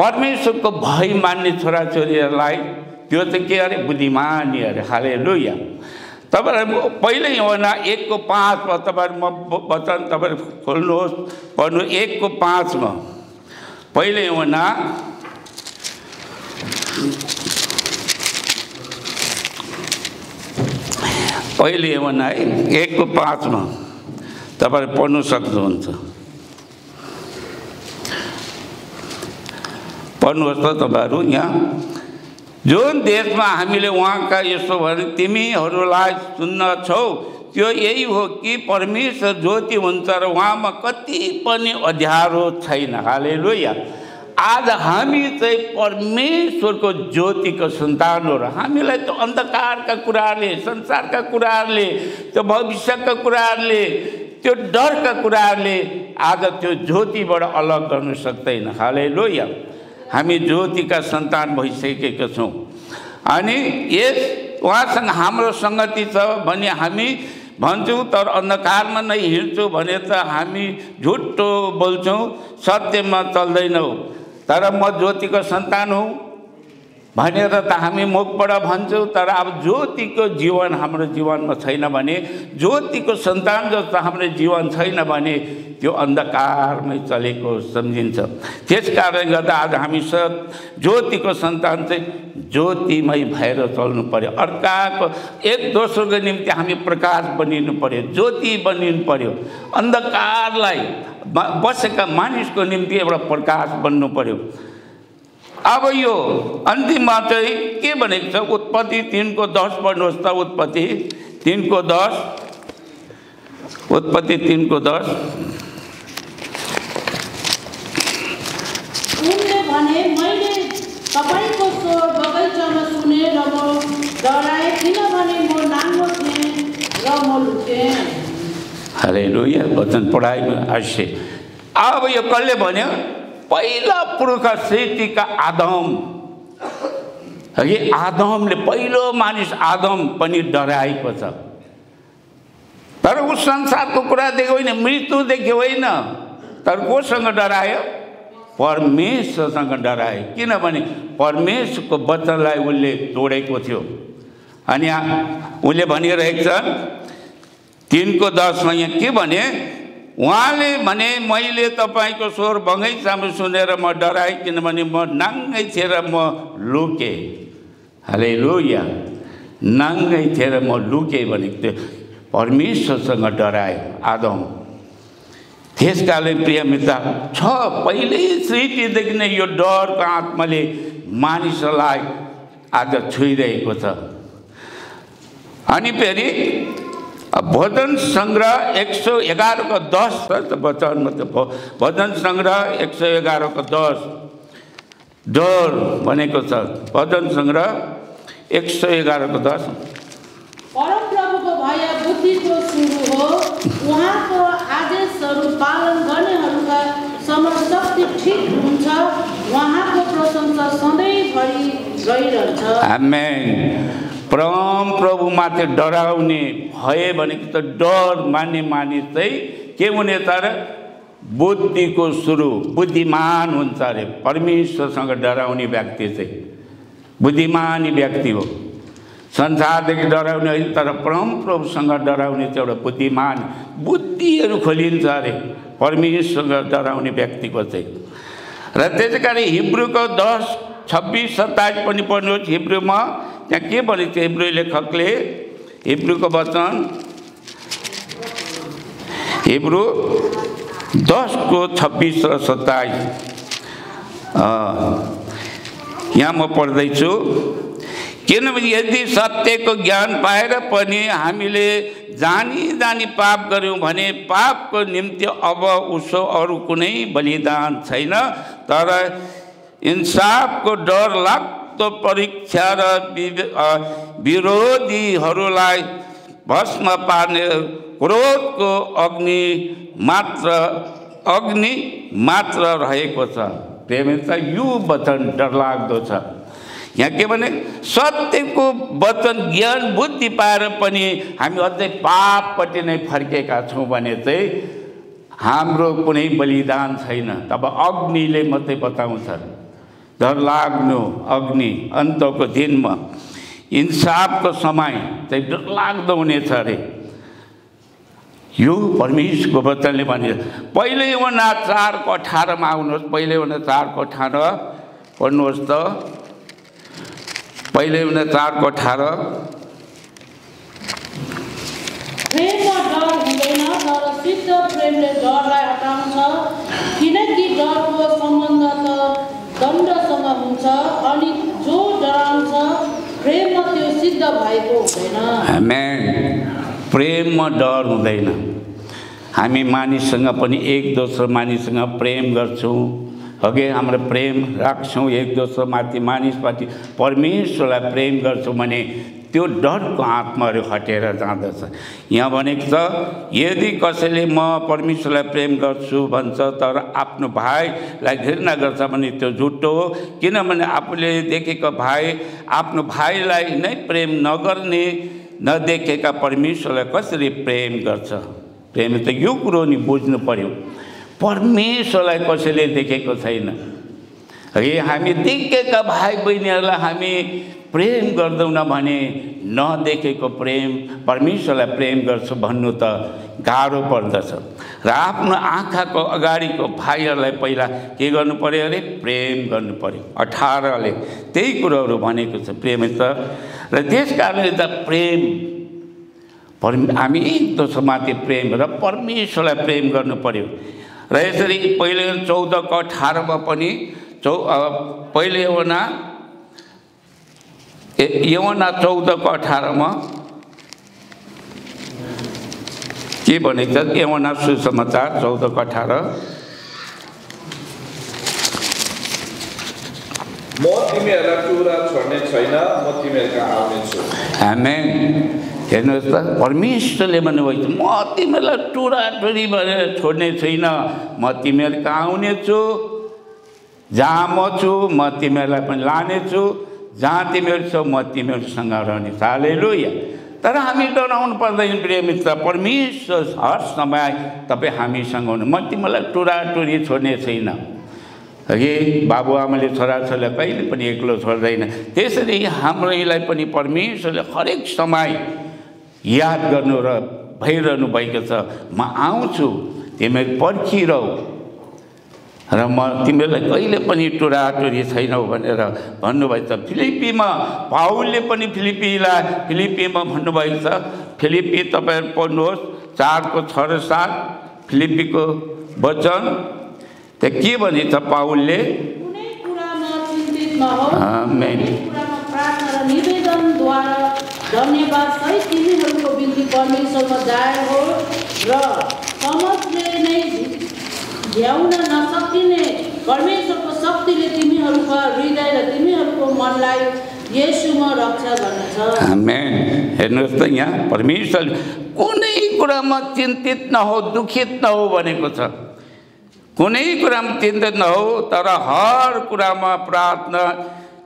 परमेश्वरको भय मान्ने छोराछोरीहरूलाई त्यो त के अरे, बुद्धिमानी अरे। हालेलुया। तपाईहरु पहिल्यै योहन्ना एक को पाँच मा तपाईहरु वचन तपाईहरु खोल्नुहोस्, पढ्नु एक को पाँच मा। पहिल्यै योहन्ना पहिल्यै योहन्ना एक को पाँच मा तपाईहरु पढ्नु सक्नुहुन्छ। पढ्नुहोस् त तपाईहरु यहाँ। जुन देशमा हामीले उहाँका यसो भने तिमीहरूलाई सुन्न छौ, त्यो यही हो कि परमेश्वर ज्योति हुन्छ र उहाँमा कति पनि अँध्यारो छैन। हालेलुया। आज हामी चाहिँ परमेश्वरको ज्योतिको सन्तान हो र हामीलाई त अन्धकारका कुराहरूले, संसारका कुराहरूले, त्यो भविष्यका कुराहरूले, त्यो डरका कुराहरूले आज त्यो ज्योतिबाट अलग गर्न सक्दैन। हालेलुया। हामी ज्योतिका सन्तान भइसकेका छौँ अनि यस उहाँसँग हाम्रो सङ्गति छ भने हामी भन्छौँ, तर अन्धकारमा नै हिँड्छौँ भने त हामी झुटो बोल्छौँ, सत्यमा चल्दैनौँ। तर म ज्योतिको सन्तान हुँ भनेर त हामी मुखबाट भन्छौँ, तर अब ज्योतिको जीवन हाम्रो जीवनमा छैन भने, ज्योतिको सन्तान जस्तो हाम्रो जीवन छैन भने त्यो अन्धकारमै चलेको सम्झिन्छ। त्यसकारणले गर्दा आज हामी सब ज्योतिको सन्तान चाहिँ ज्योतिमै भएर चल्नु पर्यो। अर्काको एक दोस्रोको निम्ति हामी प्रकाश बनिनु पर्यो, ज्योति बनिनु पर्यो। अन्धकारलाई बसेका मानिसको निम्ति एउटा प्रकाश बन्नु पर्यो। अब यो अन्तिममा चाहिँ के भनेको छ, उत्पत्ति तीन को दस पढ्नुहोस् त। उत्पत्ति तीन को दस, उत्पत्ति तीन को दस। उनले भने मैले तपाईंको स्वर बगैँचामा सुने र म डराएँ, किनभने म नाङ्गो थिएँ र म लुकेँ। हालेलुया। वचन पढाइमा आशे। अब यो कसले भन्यो, पहिला पुरुष सृष्टिका आदम। अघि आदमले, पहिलो मानिस आदम पनि डराएको छ, तर ऊ संसारको कुरादेखि होइन, मृत्युदेखि होइन, तर कोसँग डरायो, परमेश्वरसँग डरायो। किनभने परमेश्वरको वचनलाई उसले तोडेको थियो। अनि उसले भनिरहेको छ तिनको दसमा यहाँ के भने, उहाँले भने मैले तपाईँको स्वर बगैँचामा सुनेर म डराएँ, किनभने म नाङ्गै थिएँ र म लुकेँ। हालेलुया। नाङ्गै थिएँ र म लुकेँ भनेको थियो, परमेश्वरसँग डरायो आदम। त्यसकारण प्रिय मित्र छ, पहिल्यै सृष्टिदेखि नै यो डरको आत्माले मानिसलाई आज छुइरहेको छ। अनि फेरि भजन संग्रह एक सौ एगार का दस वचन, मतलब भजन संग्रह एक सौ एगार का दस डर भनेको छ। भजन संग्रह एक सौ एगार का दस। परम प्रभुको भय बुद्धिको सुरु हो, उहाँको आदेशहरू पालन गर्नेहरूका समशक्ति ठीक हुन्छ, उहाँको प्रशंसा सधैँभरि गरिरहन्छ। आमेन। परम प्रभुमाथि डराउने भए भनेको त डर मान्ने मानिस चाहिँ के हुने त, बुद्धिको सुरु, बुद्धिमान हुन्छ अरे। परमेश्वरसँग डराउने व्यक्ति चाहिँ बुद्धिमानी व्यक्ति हो। संसारदेखि डराउने होइन, तर परम प्रभुसँग डराउने चाहिँ एउटा बुद्धिमान, बुद्धिहरू खोलिन्छ अरे परमेश्वरसँग डराउने व्यक्तिको चाहिँ। र त्यसै कारण हिब्रूको दस छब्बिस सत्ताइस पनि पढ्नुहोस्। हिब्रूमा यहाँ के भनेको थियो, हिब्रू लेखकले, हिब्रूको वचन, हिब्रू दस को छब्बीस र सत्ताइस। यहाँ म पढ्दैछु किनभने यदि सत्यको ज्ञान पाएर पनि हामीले जानी जानी पाप गर्यौं भने पापको निम्ति अब उसो अरू कुनै बलिदान छैन। तर इन्साफको डर लाग्दो परीक्षा र विरोधीहरूलाई भस्म पार्ने क्रोधको अग्नि मात्र अग्नि मात्र रहेको छ। प्रेमिता यो वचन डरलाग्दो छ। यहाँ के भने सत्यको वचन ज्ञान बुद्धि पाएर पनि हामी अझै पापपट्टि नै फर्केका छौँ भने चाहिँ हाम्रो कुनै बलिदान छैन। तब अग्निले मात्रै बताउँछ, डरलाग्नु अग्नि अन्तको दिनमा इन्साफको समय चाहिँ डरलाग्दो हुनेछ अरे। यो परमेश्वरको वचनले भने पहिले योना चारको अठारमा आउनुहोस्, पहिले योना चारको अठार पढ्नुहोस् त, पहिले योना चारको अठार। प्रेममा डर हुँदैन तर सिद्ध प्रेमले डरलाई हटाउँछ, किनकि डरको सम्बन्ध त दण्डसँग हुन्छ अनि जो डराउँछ प्रेममा त्यो सिद्ध भएको हुँदैन। आमेन। प्रेममा डर हुँदैन। हामी मानिससँग पनि एक दोस्रो मानिससँग प्रेम गर्छौँ, अघि हाम्रो प्रेम राख्छौँ एक दोस्रो माथि मानिसमाथि, परमेश्वरलाई प्रेम गर्छौँ भने त्यो डरको आत्माहरू हटेर जाँदछ। यहाँ भनेको छ यदि कसैले म परमेश्वरलाई प्रेम गर्छु भन्छ तर आफ्नो भाइलाई घृणा गर्छ भने त्यो झुटो हो, किनभने आफूले देखेको भाइ आफ्नो भाइलाई नै प्रेम नगर्ने नदेखेका परमेश्वरलाई कसरी प्रेम गर्छ। प्रेम त यो कुरो नि बुझ्नु पर्यो, परमेश्वरलाई कसैले देखेको छैन। अरे हामी देखेका भाइ बहिनीहरूलाई हामी प्रेम गर्दैनौँ भने नदेखेको प्रेम परमेश्वरलाई प्रेम गर्छु भन्नु त गाह्रो पर्दछ। र आफ्नो आँखाको अगाडिको भाइहरूलाई पहिला के गर्नु पर्यो अरे? प्रेम गर्नु पर्यो। अठारले त्यही कुरोहरू भनेको छ प्रेम त। र त्यसकारण यता प्रेम हामी एक दोस्रोमाथि प्रेम र परमेश्वरलाई प्रेम गर्नु पर्यो। र यसरी पहिले चौधको अठारमा पनि चौ पहिले योना योना चौधको अठारमा के भनेको छ? योना सुसमाचार चौधको अठार। म तिमीहरूलाई कुरा छोड्ने छैन, म तिमीहरूका आउने छु। आमेन। हेर्नुहोस् त परमेश्वरले भन्नुभएको छ म तिमीहरूलाई टुराटुरी भनेर छोड्ने छैन, म तिमीहरूका आउने छु। जहाँ म छु म तिमीहरूलाई पनि लानेछु, जहाँ तिमीहरू छौ म तिमीहरूसँग रहनेछु। हालेलुया। तर हामी डराउनु पर्दैन प्रेमित, परमेश्वर हर समय तपाईँ हामीसँग हुनु। म तिमीलाई टुराटुरी छोड्ने छैन। अघि बाबुआमाले छोराछोरीलाई कहिले पनि एक्लो छोड्दैन, त्यसरी हाम्रोलाई पनि परमेश्वरले हरेक समय याद गर्नु र भइरहनु भएको छ। म आउँछु, तिमीहरू पर्खिरहौ र म तिमीहरूलाई कहिले पनि टुराटुरी छैनौ भनेर भन्नुभएको छ। फिलिपीमा पाउलले पनि फिलिपीलाई फिलिपीमा भन्नुभएको छ। फिलिपी तपाईँहरू पढ्नुहोस् चारको छ र सात फिलिपीको वचन त के भनेछ पाउलले? ल्याउन नसकिने परमेश्वरको शक्तिले तिमीहरूको हृदय र तिमीहरूको मनलाई येशूमा रक्षा गर्नेछ। आमेन। हेर्नुहोस् त यहाँ परमेश्वर कुनै कुरामा चिन्तित नहो, दुखित नहो भनेको छ। कुनै कुरामा चिन्तित नहो तर हर कुरामा प्रार्थना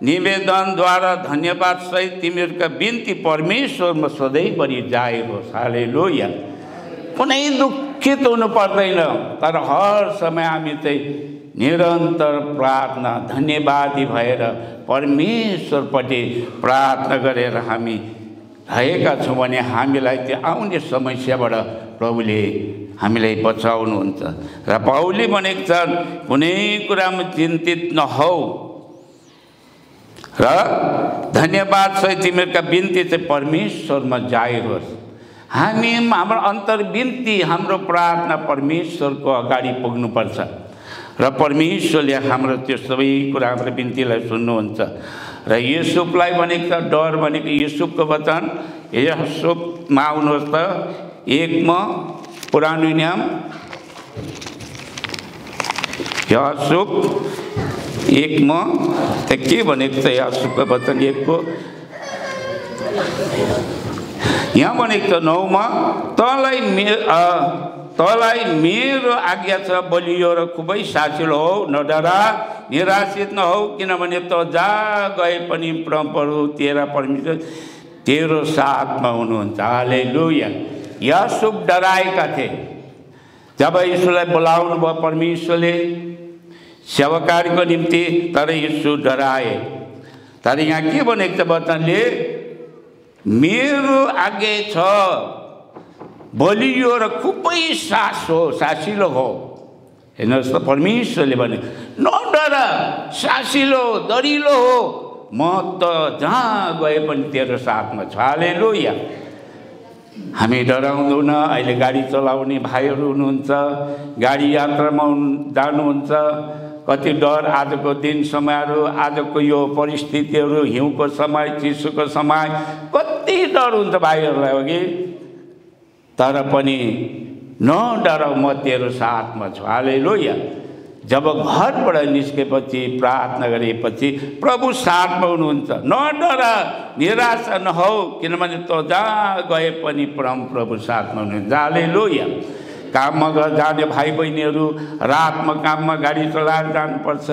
निवेदनद्वारा धन्यवाद सहित तिमीहरूका बिन्ती परमेश्वरमा सधैँभरि जाएको। हालेलुया। कुनै दुःखित हुनु पर्दैन, तर हर समय हामी चाहिँ निरन्तर प्रार्थना धन्यवादी भएर परमेश्वरपट्टि प्रार्थना गरेर हामी रहेका छौँ भने हामीलाई त्यो आउने समस्याबाट प्रभुले हामीलाई बचाउनुहुन्छ। र पाउलले भनेको छ कुनै कुरामा चिन्तित नहौ र धन्यवाद सहित तिमीहरूका बिन्ती चाहिँ परमेश्वरमा जाइहोस्। हामी हाम्रो अन्तर्बिन्ती हाम्रो प्रार्थना परमेश्वरको अगाडि पुग्नुपर्छ। र परमेश्वरले हाम्रो त्यो सबै कुरा हाम्रो बिन्तीलाई सुन्नुहुन्छ र युसुफलाई भनेको डर भनेको युसुफको वचन युसुफमा आउनुहोस् त एकमा पुरानो नियम युसुफ एकमा त के भनेको छ युसुफको वचन एकको यहाँ भनेको छ नौमा तँलाई तलाई मेरो आज्ञा छ बलियो र खुबै साँचिलो हौ नडरा निराशित नहौ किनभने त जहाँ गए पनि परमप्रभु तेरा परमेश्वर तेरो साथमा हुनुहुन्छ। हालेलुया। युसुफ डराएका थिए जब यीशुलाई बोलाउनु भयो परमेश्वरले सेवाकार्यको निम्ति, तर यीशु डराए। तर यहाँ के भनेको छ वचनले मेरो आज्ञा छ बलियो र खुबै सास हो सासिलो हो। हेर्नुहोस् त परमेश्वरले भने नडर सासिलो दरिलो हो म त जहाँ गए पनि तेरो साथमा छु। हालेलुया। हामी डराउँदैन। अहिले गाडी चलाउने भाइहरू हुनुहुन्छ, गाडी यात्रामा जानुहुन्छ, कति डर आजको दिन समयहरू आजको यो परिस्थितिहरू हिउँको समय चिसोको समय कति डर हुन्छ भाइहरूलाई अघि, तर पनि नडराउ म तेरो साथमा छु। हालेलुया। जब घरबाट निस्केपछि प्रार्थना गरेपछि प्रभु साथमा हुनुहुन्छ। नडर निराशा नहौ किनभने त जहाँ गए पनि परम प्रभु साथमा हुनुहुन्छ। हालेलुया। काममा जाने भाइ बहिनीहरू रातमा काममा गाडी चलाएर जानुपर्छ,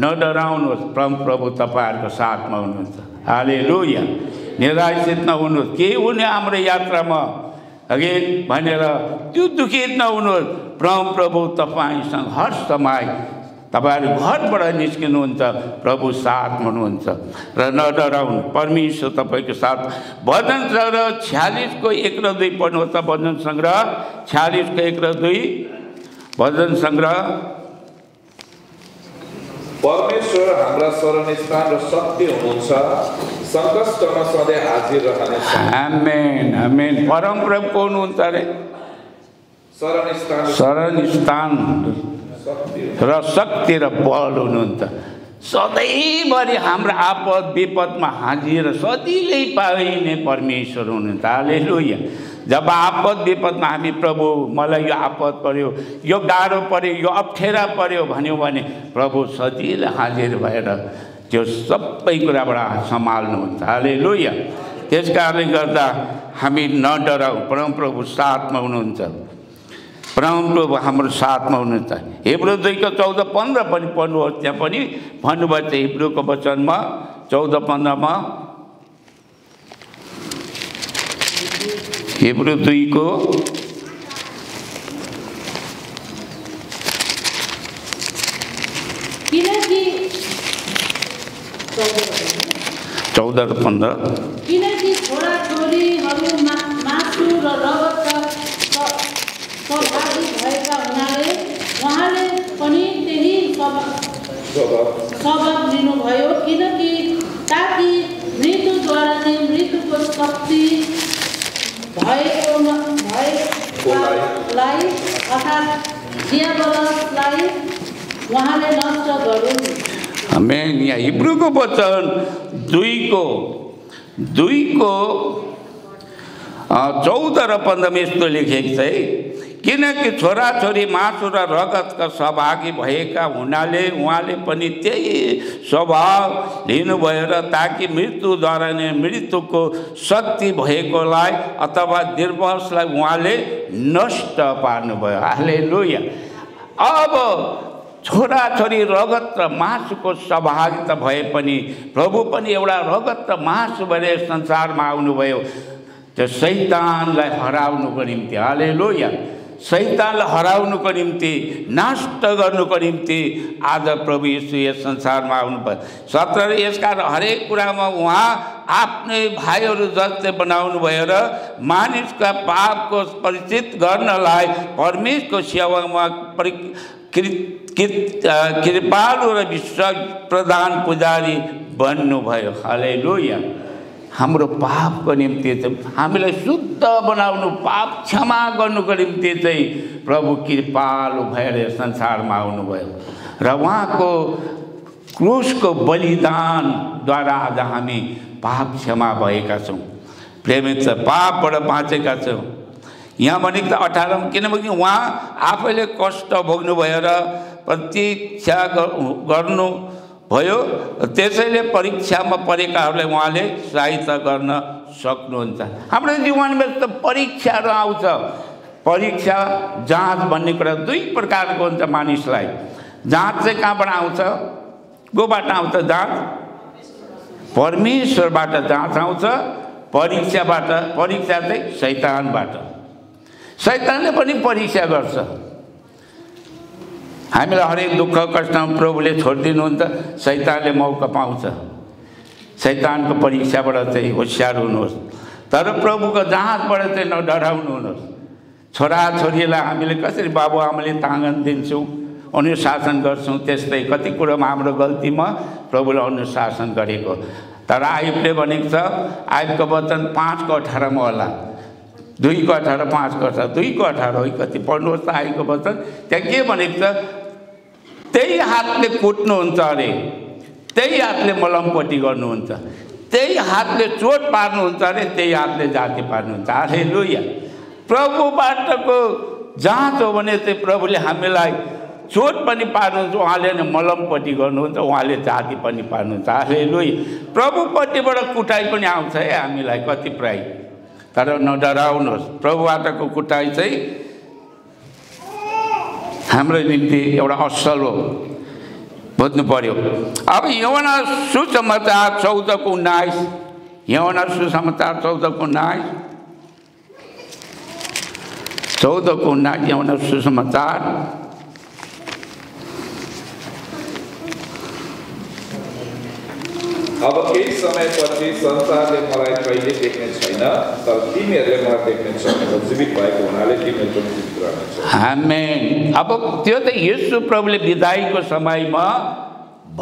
नडराउनुहोस्, परम प्रभु तपाईँहरूको साथमा हुनुहुन्छ। हालेलुया। निराशित नहुनुहोस्, के हुने हाम्रो यात्रामा अघि भनेर त्यो दुखित नहुनुहोस्, परम प्रभु तपाईँसँग हर समय तपाईँहरू घरबाट निस्किनुहुन्छ, प्रभु साथमा हुनुहुन्छ र नडराउनु, परमेश्वर तपाईँको साथ। भजन सङ्ग्रह छ्यालिसको एक र दुई पढ्नुहोस् त। भजन सङ्ग्रह छ्यालिसको एक र दुई भजन सङ्ग्रह। परमेश्वर हाम्रा शरणस्थान र शक्ति हुनुहुन्छ, संकटमा सधैँ हाजिर रहनुहुन्छ। आमेन आमेन। परम प्रभु को हुनुहुन्छ रे शरणस्थान शरणस्थान र शक्ति र बल हुनुहुन्छ, सधैँभरि हाम्रो आपद विपदमा हाजिर सधैँले पाइने परमेश्वर हुनुहुन्छ। हालेलुया। जब आपद विपदमा हामी प्रभु मलाई यो आपद पर्यो, यो गाह्रो पर्यो, यो अप्ठ्यारा पर्यो भन्यो भने प्रभु सधैँले हाजिर भएर त्यो सबै कुराबाट सम्हाल्नुहुन्छ। हालेलुया। त्यस कारणले गर्दा हामी नडराउ, परमप्रभु साथमा हुनुहुन्छ, परमप्रभु हाम्रो साथमा हुनुहुन्छ। हिब्रू दुईको चौध पन्ध्र पनि पढ्नुहोस्, त्यहाँ पनि भन्नुभएको छ हिब्रूको वचनमा चौध पन्ध्रमा हिब्रू दुईको चौध र पन्ध्र लिनुभयो किनकि ताकि मृत्युद्वारा नै मृत्युको शक्ति भएको भएकोलाई अर्थात् दियाबलसलाई उहाँले नष्ट गरून्। आमेन। यहाँ हिब्रूको वचन दुईको दुईको चौध र पन्ध्रमा यस्तो लेखेको छ है किनकि छोराछोरी मासु र रगतका सहभागी भएका हुनाले उहाँले पनि त्यही स्वभाव लिनुभयो र ताकि मृत्युद्वारा नै मृत्युको शक्ति भएकोलाई अथवा निर्वंशलाई उहाँले नष्ट पार्नुभयो। हालेलुया। अब छोराछोरी रगत र मासुको सहभागी त भए पनि प्रभु पनि एउटा रगत र मासु भएर संसारमा आउनुभयो त्यो शैतानलाई हराउनुको निम्ति। हालेलुया। शैतानलाई हराउनुको निम्ति, नष्ट गर्नुको निम्ति आज प्रभु यीशु यस संसारमा आउनुभयो। सत्र यसकारण हरेक कुरामा उहाँ आफ्नै भाइहरू जस्तै बनाउनु भयो र मानिसका पापको परिचित गर्नलाई परमेश्वरको सेवामा परि कृपालु र विश्वास प्रधान पुजारी बन्नुभयो। हालेलुया। हाम्रो पापको निम्ति चाहिँ हामीलाई शुद्ध बनाउनु, पाप क्षमा गर्नुको निम्ति चाहिँ प्रभु कृपालु भएर संसारमा आउनु भयो र उहाँको क्रूसको बलिदान द्वारा आज हामी पाप क्षमा भएका छौँ। प्रेमित, पापबाट बाँचेका छौँ। यहाँ भनेको त अठारौँ, किनभने उहाँ आफैले कष्ट भोग्नु भयो र प्रतीक्षा गर्नु भयो, त्यसैले परीक्षामा परेकाहरूलाई उहाँले सहायता गर्न सक्नुहुन्छ। हाम्रो जीवनमा त परीक्षाहरू आउँछ। परीक्षा जाँच भन्ने कुरा दुई प्रकारको हुन्छ मानिसलाई। जाँच चाहिँ कहाँबाट आउँछ? कोबाट आउँछ जाँच? परमेश्वरबाट जाँच आउँछ। परीक्षाबाट, परीक्षा चाहिँ शैतानबाट। शैतानले पनि परीक्षा गर्छ। हामीलाई हरेक दुःख कष्टमा प्रभुले छोडिदिनुहुन्छ, शैतानले मौका पाउँछ। शैतानको परीक्षाबाट चाहिँ होसियार हुनुहोस्, तर प्रभुको जाँचबाट चाहिँ नडराउनुहोस्। छोराछोरीलाई हामीले कसरी बाबुआमाले ताँगन दिन्छौँ, अनुशासन गर्छौँ, त्यस्तै कति कुरोमा हाम्रो गल्तीमा प्रभुले अनुशासन गरेको। तर आइबले भनेको छ, आइबको वचन पाँचको अठारमा होला, दुईको अठार पाँचको अठार दुईको अठार हो कति पढ्नुहोस् त आइबको वचन। त्यहाँ के भनेको छ? त्यही हातले कुट्नुहुन्छ अरे, त्यही हातले मलमपट्टि गर्नुहुन्छ, त्यही हातले चोट पार्नुहुन्छ अरे, त्यही हातले जाति पार्नुहुन्छ। हालेलुया। प्रभुबाटको जाँच हो भने चाहिँ प्रभुले हामीलाई चोट पनि पार्नुहुन्छ, उहाँले नै मलमपट्टि गर्नुहुन्छ, उहाँले जाति पनि पार्नुहुन्छ। हालेलुया। प्रभुपट्टिबाट कुटाइ पनि आउँछ है हामीलाई कति प्राय, तर नडराउनुहोस्। प्रभुबाटको कुटाइ चाहिँ हाम्रो निम्ति एउटा असल हो, बुझ्नु पर्यो। अब यौवना सुसमाचार चौधको उन्नाइस, यौवना सुसमाचार चौधको उन्नाइस चौधको उन्नाइस यौवना सुसमाचार अब केही समयपछि संसारले मलाई कहिले देख्ने छैन, तर तिमीहरूले मलाई देख्ने छौ, जीवित भएको हुनाले तिमीहरू जीवित रहनेछौ। आमेन। अब त्यो त येशू प्रभुले बिदाईको समयमा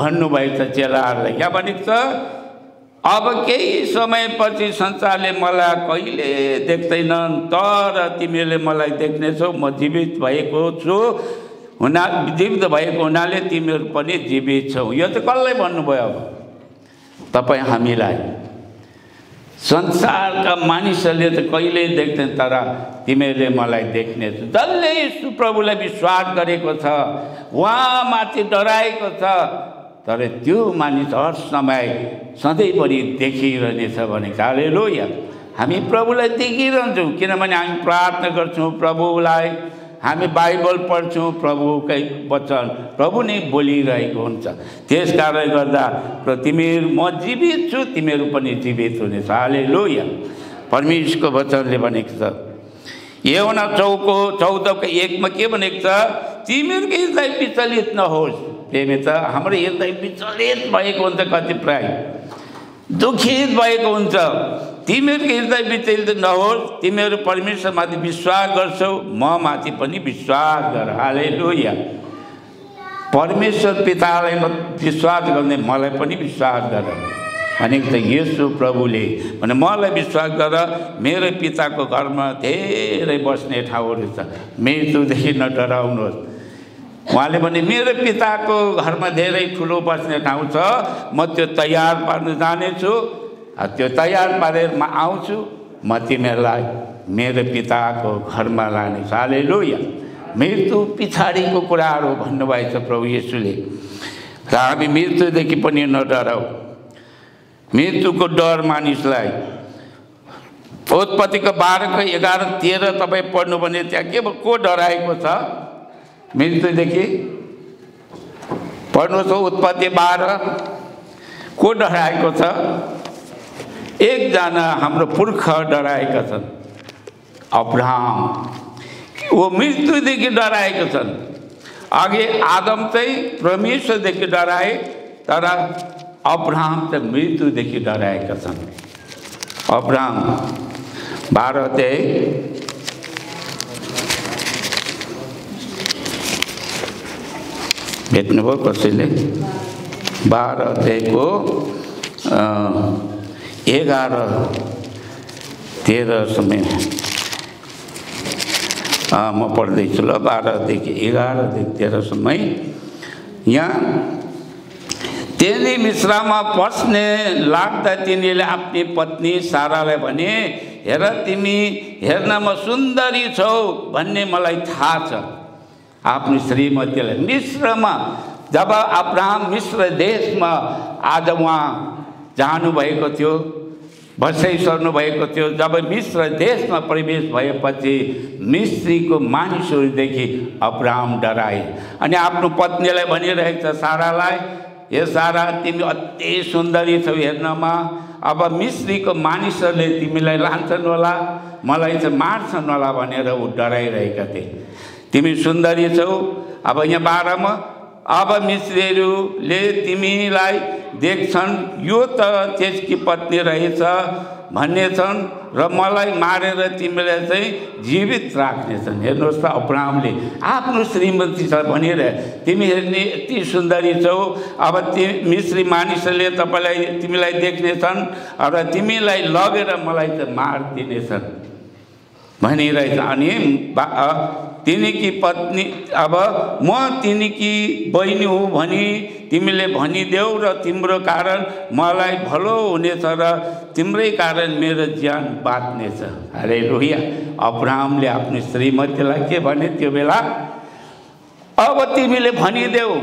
भन्नुभएको छ चेलाहरूलाई। क्या भनेको छ? अब केही समयपछि संसारले मलाई कहिले देख्दैनन्, तर तिमीहरूले मलाई देख्नेछौ। म जीवित भएको छु हुना जीवित भएको हुनाले तिमीहरू पनि जीवित छौ। यो त कसलाई भन्नुभयो? अब तपाईँ हामीलाई। संसारका मानिसहरूले त कहिल्यै देख्दैन, तर तिमीहरूले मलाई देख्ने। जसले यीशु प्रभुलाई विश्वास गरेको छ, उहाँमाथि डराएको छ, तर त्यो मानिस हर समय सधैँभरि देखिरहनेछ भनेको। हालेलुया। हामी प्रभुलाई देखिरहन्छौँ, किनभने हामी प्रार्थना गर्छौँ प्रभुलाई, हामी बाइबल पढ्छौँ, प्रभुकै वचन प्रभु नै बोलिरहेको हुन्छ। त्यस कारणले गर्दा तिमीहरू, म जीवित छु, तिमीहरू पनि जीवित हुनेछ। हालेलुया। परमेश्वरको वचनले भनेको छ यौहन्ना चौधको चौधको एकमा के भनेको छ? तिमीहरूको हृदय विचलित नहोस्। प्रेमी, त हाम्रो हृदय विचलित भएको हुन्छ, कति प्राय दुखित भएको हुन्छ। तिमीहरूको हृदय विचलित नहोस्, तिमीहरू परमेश्वरमाथि विश्वास गर्छौ, ममाथि पनि विश्वास गर। हालेलुया। परमेश्वर पितालाई विश्वास गर्ने, मलाई पनि विश्वास गर भनेको त येशू प्रभुले भने मलाई विश्वास गर। मेरो पिताको घरमा धेरै बस्ने ठाउँहरू छ, मृत्युदेखि नडराउनुहोस्। उहाँले भने मेरो पिताको घरमा धेरै ठुलो बस्ने ठाउँ छ, म त्यो तयार पार्न जानेछु, त्यो तयार पारेर म आउँछु, म तिमीहरूलाई मेरो पिताको घरमा लानेछु। हालेलुया। मृत्यु पछाडिको कुराहरू भन्नुभएको छ प्रभु येशूले। र हामी मृत्युदेखि पनि नडराउ। मृत्युको डर मानिसलाई उत्पत्तिको बाह्रको एघार तेह्र तपाईँ पढ्नु भने त्यहाँ के को डराएको छ? मृत्युदेखि पढ्नुहोस्। उत्पत्ति बाह्र को डराएको छ? एकजना हाम्रो पुर्खा डराएका छन्, अब्राहम। ऊ मृत्युदेखि डराएका छन्। अघि आदम चाहिँ परमेश्वरदेखि डराए, तर अब्राहम चाहिँ मृत्युदेखि डराएका छन्। अब्राहम बाह्र चाहिँ भेट्नुभयो कसैले? बाह्र अध्यायको ग्यारह तेरह समय म पढ्दैछु ल बाह्रदेखि एघारदेखि तेह्र समय यहाँ तेनी मिश्रामा पस्ने लाग्दा तिनीले आफ्नो पत्नी सारालाई भने हेर तिमी हेर्नमा सुन्दरी छौ भन्ने मलाई थाहा छ आफ्नो श्रीमतीलाई मिश्रमा जब अब्राहम मिश्र देशमा आज उहाँ जानु भएको थियो बसै सर्नु भएको थियो जब मिश्र देशमा प्रवेश भएपछि मिश्रीको मानिसहरुदेखि अब्राहम डराए अनि आफ्नो पत्नीलाई भनिरहेछ सारालाई हे सारा तिमी अति सुन्दरी छौ हेर्नमा अब मिश्रीको मानिसहरुले तिमीलाई लान्छन् होला मलाई चाहिँ मार्छन् होला भनेर उ डराइरहेका थिए तिमी सुन्दरी छौ अब यहाँ बाह्रमा अब मिश्रीहरुले तिमीलाई देख्छन् यो त त्यसकी पत्नी रहेछ भन्नेछन् र मलाई मारेर तिमीले चाहिँ जीवित राख्नेछन्। हेर्नुहोस् त अब्राहमले आफ्नो श्रीमतीसँग भनिरहे तिमी हेर्ने यति सुन्दरी छौ अब तिमी मिश्री मानिसले तपाईलाई तिमीलाई देख्नेछन् र तिमीलाई लगेर मलाई चाहिँ मारिदिनेछन् भनिरहेछ। अनि तिनीकी पत्नी अब म तिनीकी बहिनी हुँ भनी तिमीले भनिदेऊ र तिम्रो कारण मलाई भलो हुनेछ र तिम्रै कारण मेरो ज्यान बाँच्नेछ। हालेलुया। अब्राहमले आफ्नो श्रीमतीलाई के भने त्यो बेला अब तिमीले भनिदेऊ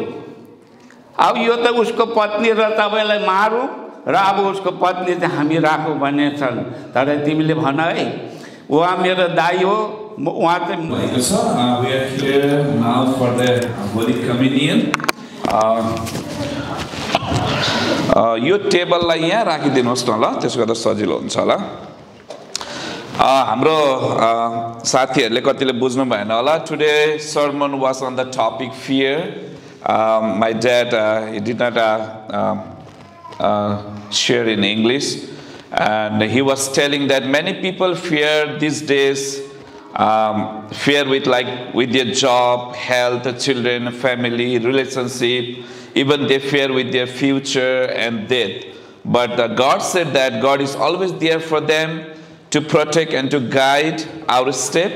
अब यो त उसको पत्नी र तपाईँलाई मारौँ र अब उसको पत्नी चाहिँ हामी राखौँ भन्नेछन् तर तिमीले भन है उहाँ मेरो दाई हो। Uh, we are here now for the Holy Communion. यो टेबललाई यहाँ राखिदिनुहोस् न ल, त्यसो गर्दा सजिलो हुन्छ होला। हाम्रो साथीहरूले कतिले बुझ्नु भएन होला। Today sermon was on the topic fear. Uh, my dad uh, he did not uh, uh, share in English, and he was telling that many people fear these days. Um, fear with like with their job, health, children, family, relationship, even they fear with their future and death. But uh, God said that God is always there for them to protect and to guide our step,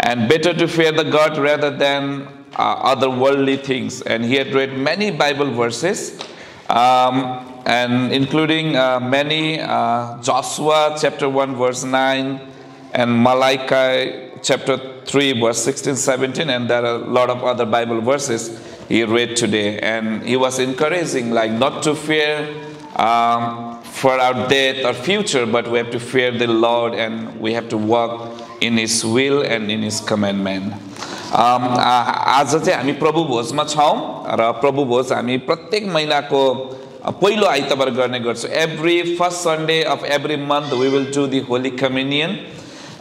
and better to fear the God rather than uh, other worldly things. And he had read many Bible verses, um, and including uh, many uh, Joshua chapter one verse nine. And Malachi chapter three verse sixteen seventeen, and there are a lot of other Bible verses he read today, and he was encouraging like not to fear um, for our death or future, but we have to fear the Lord and we have to walk in his will and in his commandment. um आज चाहिँ हामी प्रभु भोजमा छौं र प्रभु भोज हामी प्रत्येक महिनाको पहिलो आइतबार गर्ने गर्छौं। Every first Sunday of every month we will do the holy communion.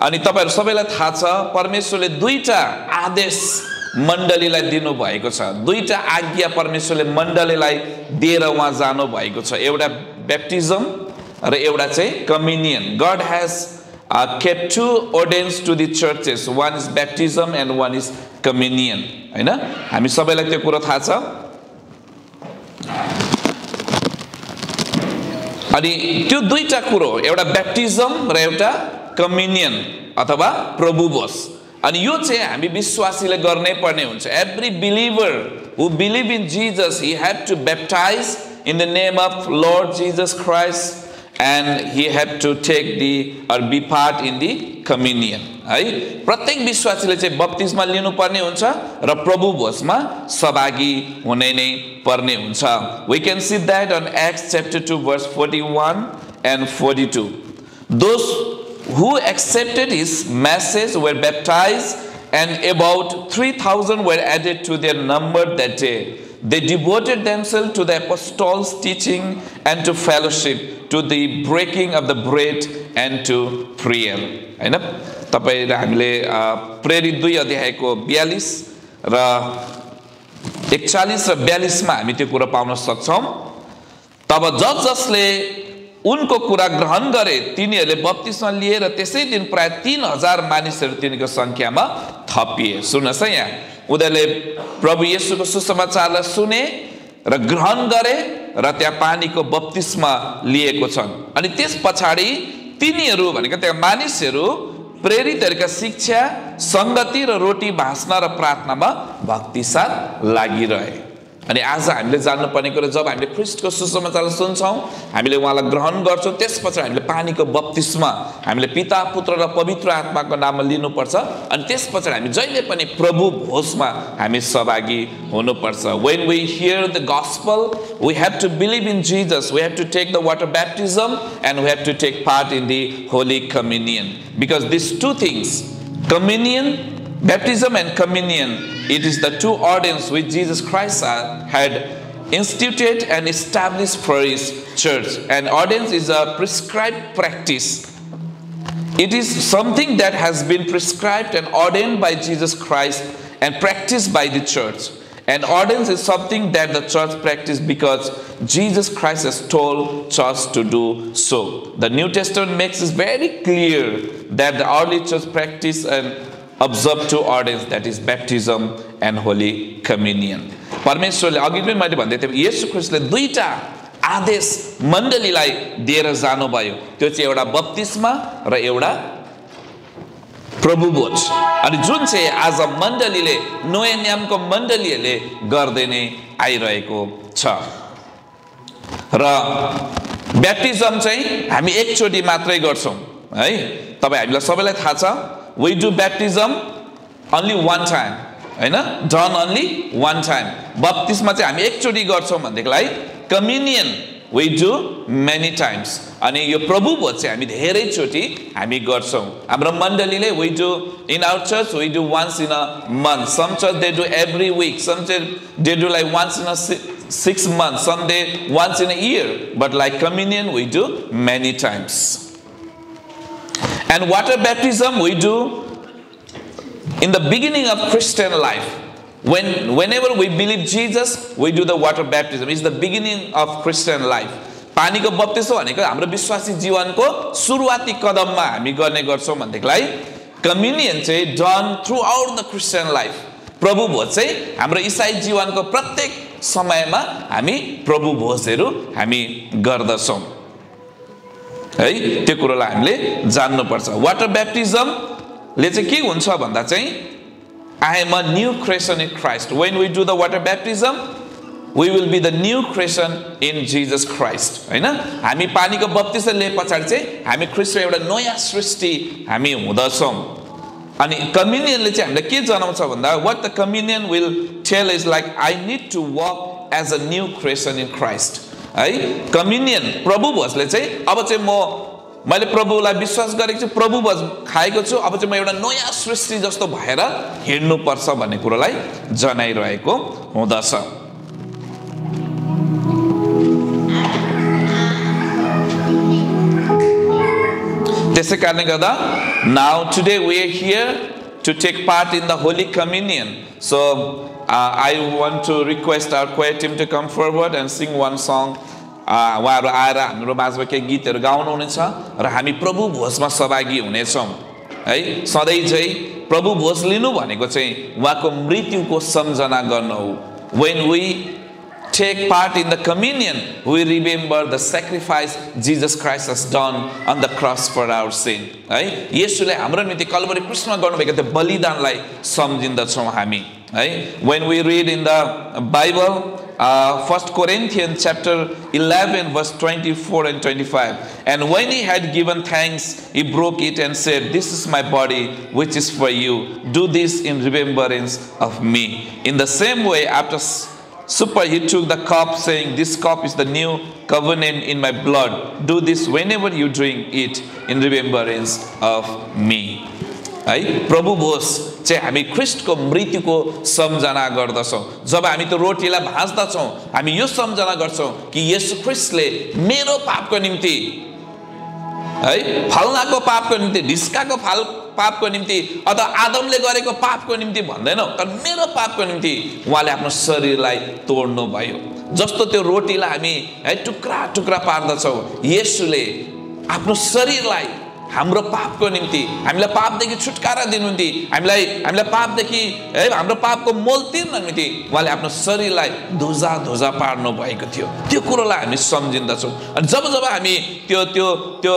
अनि तपाईहरु सबैलाई थाहा छ परमेश्वरले दुईटा आदेश मण्डलीलाई दिनु भएको छ, दुईटा आज्ञा परमेश्वरले मण्डलीलाई दिएर उहाँ जानु भएको छ, एउटा ब्याप्टिजम र एउटा चाहिँ communion. God has kept two ordinances to the churches, one is baptism and one is communion, हैन? हामी सबैलाई त्यो कुरा थाहा छ। अनि त्यो दुईटा कुरा एउटा ब्याप्टिजम र एउटा कम्युनियन अथवा प्रभु भोज, अनि यो चाहिँ हामी विश्वासीले गर्नै पर्ने हुन्छ। Every believer who believe in Jesus he had to baptize in the name of Lord Jesus Christ and he had to take the or be part in the communion, है? प्रत्येक विश्वासीले चाहिँ बप्तिस्मा लिनु पर्ने हुन्छ र प्रभु भोजमा सहभागी हुनै नै पर्ने हुन्छ। We can see that on Acts chapter two verse forty-one and forty-two। Those who accepted his message were baptized, and about three thousand were added to their number that day. They devoted themselves to the apostles' teaching and to fellowship, to the breaking of the bread and to prayer. हैन तपाईले हामीले प्रेरित दुई अध्यायको forty-two र forty-one र forty-two मा हामी त्यो कुरा पाउन सक्छौं। तब जस जसले उनको कुरा ग्रहण गरे तिनीहरूले बप्तिस्मा लिए र त्यसै दिन प्राय तीन हजार मानिसहरू तिनीको संख्यामा थपिए। सुन्नुहोस् है, यहाँ उनीहरूले प्रभु येशूको सुसमाचारलाई सुने र ग्रहण गरे र त्यहाँ पानीको बप्तिस्मा लिएको छन् अनि त्यस पछाडी तिनीहरू भनेको त्यहाँ मानिसहरू प्रेरितहरुका शिक्षा संगति र रोटी भास्न र प्रार्थनामा भक्तिसाथ लागिरहे अनि आज हामीले जान्नु पर्ने कुरा जब हामीले ख्रीष्टको सुसमाचार सुन्छौं हामीले उहाँलाई ग्रहण गर्छौं त्यसपछि हामीले पानीको बप्तिस्मा हामीले पिता पुत्र र पवित्र आत्माको नाममा लिनुपर्छ अनि त्यसपछि हामी जहिले पनि प्रभु भोजमा हामी सहभागी हुनुपर्छ when we hear the gospel we have to believe in Jesus we have to take the water baptism and we have to take part in the holy communion because these two things communion baptism and communion It is the two ordinances which Jesus Christ had instituted and established for his church. And ordinance is a prescribed practice. It is something that has been prescribed and ordained by Jesus Christ and practiced by the church. And ordinance is something that the church practiced because Jesus Christ has told church to do so. The New Testament makes it very clear that the early church practiced and observe two ordinances that is baptism and holy communion परमेश्वरले अघि पनि मैले भन्दै थिएँ येशू ख्रीष्टले दुईटा आदेश मण्डलीलाई दिएर जानुभयो त्यो चाहिँ एउटा बप्तिस्मा र एउटा प्रभु भोज अनि जुन चाहिँ आज मण्डलीले नयाँ नियमको मण्डलीले गर्दै नै आइरहेको छ र ब्याप्टिजम चाहिँ हामी एकचोटी मात्रै गर्छौं है तपाईं हामीलाई सबैलाई थाहा छ We do baptism only one time, हैन? Done only one time. बप्तिस्मा चाहिँ हामी एकचोटी गर्छौं भन्दैलाई communion we do many times. अनि यो प्रभु भोज चाहिँ हामी धेरै चोटी हामी गर्छौं. हाम्रो मण्डलीले we do in our church we do once in a month. Some church they do every week. Some church they do like once in a six months. Some they once in a year. But like communion we do many times. And water baptism we do in the beginning of Christian life. When, whenever we believe Jesus, we do the water baptism. It's the beginning of Christian life. पानीको बप्तिस्मा भनेको हाम्रो विश्वासी जीवनको सुरुवाती कदममा हामी गर्ने गर्छौं भन्दैलाई communion चाहिँ done throughout the Christian life. प्रभु भोज चाहिँ हाम्रो ईसाई जीवनको प्रत्येक समयमा हामी प्रभु भोजहरु हामी गर्दछौं है त्यो कुरालाई हामीले जान्नु पर्छ वाटर ब्याप्टिजम ले चाहिँ के हुन्छ भन्दा चाहिँ I am a new creation in Christ when we do the water baptism we will be the new creation in Jesus Christ हैन हामी पानीको बप्तिस्मा लिएपछि चाहिँ हामी ख्रीष्टको एउटा नयाँ सृष्टि हामी हुँदछौं अनि कम्युनियनले चाहिँ हामीलाई के जनाउँछ भन्दा what the communion will tell is like I need to walk as a new creation in Christ है कम्युनियन प्रभु भोजले चाहिँ अब चाहिँ म मैले प्रभुलाई विश्वास गरेको छु प्रभु भोज खाएको छु अब चाहिँ म एउटा नयाँ सृष्टि जस्तो भएर हिँड्नु पर्छ भन्ने कुरालाई जनाइरहेको हुँदछ त्यसै कारणले गर्दा now today we are here to take part in the holy communion so Uh, I want to request our choir team to come forward and sing one song. उहाँहरु आएर हाम्रो माझमा केही गीतहरु गाउनु हुनेछ र हामी प्रभु भोजमा सहभागी हुनेछौं है सधैं चाहिँ प्रभु भोज लिनु भनेको चाहिँ उहाँको मृत्युको सम्झना गर्नु हो When we take part in the communion we remember the sacrifice Jesus Christ has done on the cross for our sin है येशूले हाम्रो निम्ति कलवरी क्रुसमा गर्नुभएको त्यो बलिदानलाई सम्झिन्छौं हामी When we read in the Bible, uh, First Corinthians chapter eleven, verse twenty-four and twenty-five, and when he had given thanks, he broke it and said, "This is my body, which is for you. Do this in remembrance of me." In the same way, after supper, he took the cup, saying, "This cup is the new covenant in my blood. Do this whenever you drink it in remembrance of me." है प्रभु भोज चाहिँ हामी ख्रीष्टको मृत्युको सम्झना गर्दछौं जब हामी त्यो रोटीलाई भाज्दछौं हामी यो सम्झना गर्छौं कि येशू ख्रीष्टले मेरो पापको निम्ति है फल्नाको पापको निम्ति ढिस्काको फाल पापको निम्ति अथवा आदमले गरेको पापको निम्ति भन्दैनौ तर मेरो पापको निम्ति उहाँले आफ्नो शरीरलाई तोड्नु भयो जस्तो त्यो रोटीलाई हामी है टुक्रा टुक्रा पार्दछौं येशूले आफ्नो शरीरलाई हाम्रो पापको निम्ति हामीलाई पापदेखि छुटकारा दिनु निम्ति हामीलाई हामीलाई पापदेखि है हाम्रो पापको मोल तिर्न निम्ति उहाँले आफ्नो शरीरलाई धोजा धोजा पार्नु भएको थियो। त्यो कुरोलाई हामी सम्झिन्छौँ अनि जब जब हामी त्यो त्यो त्यो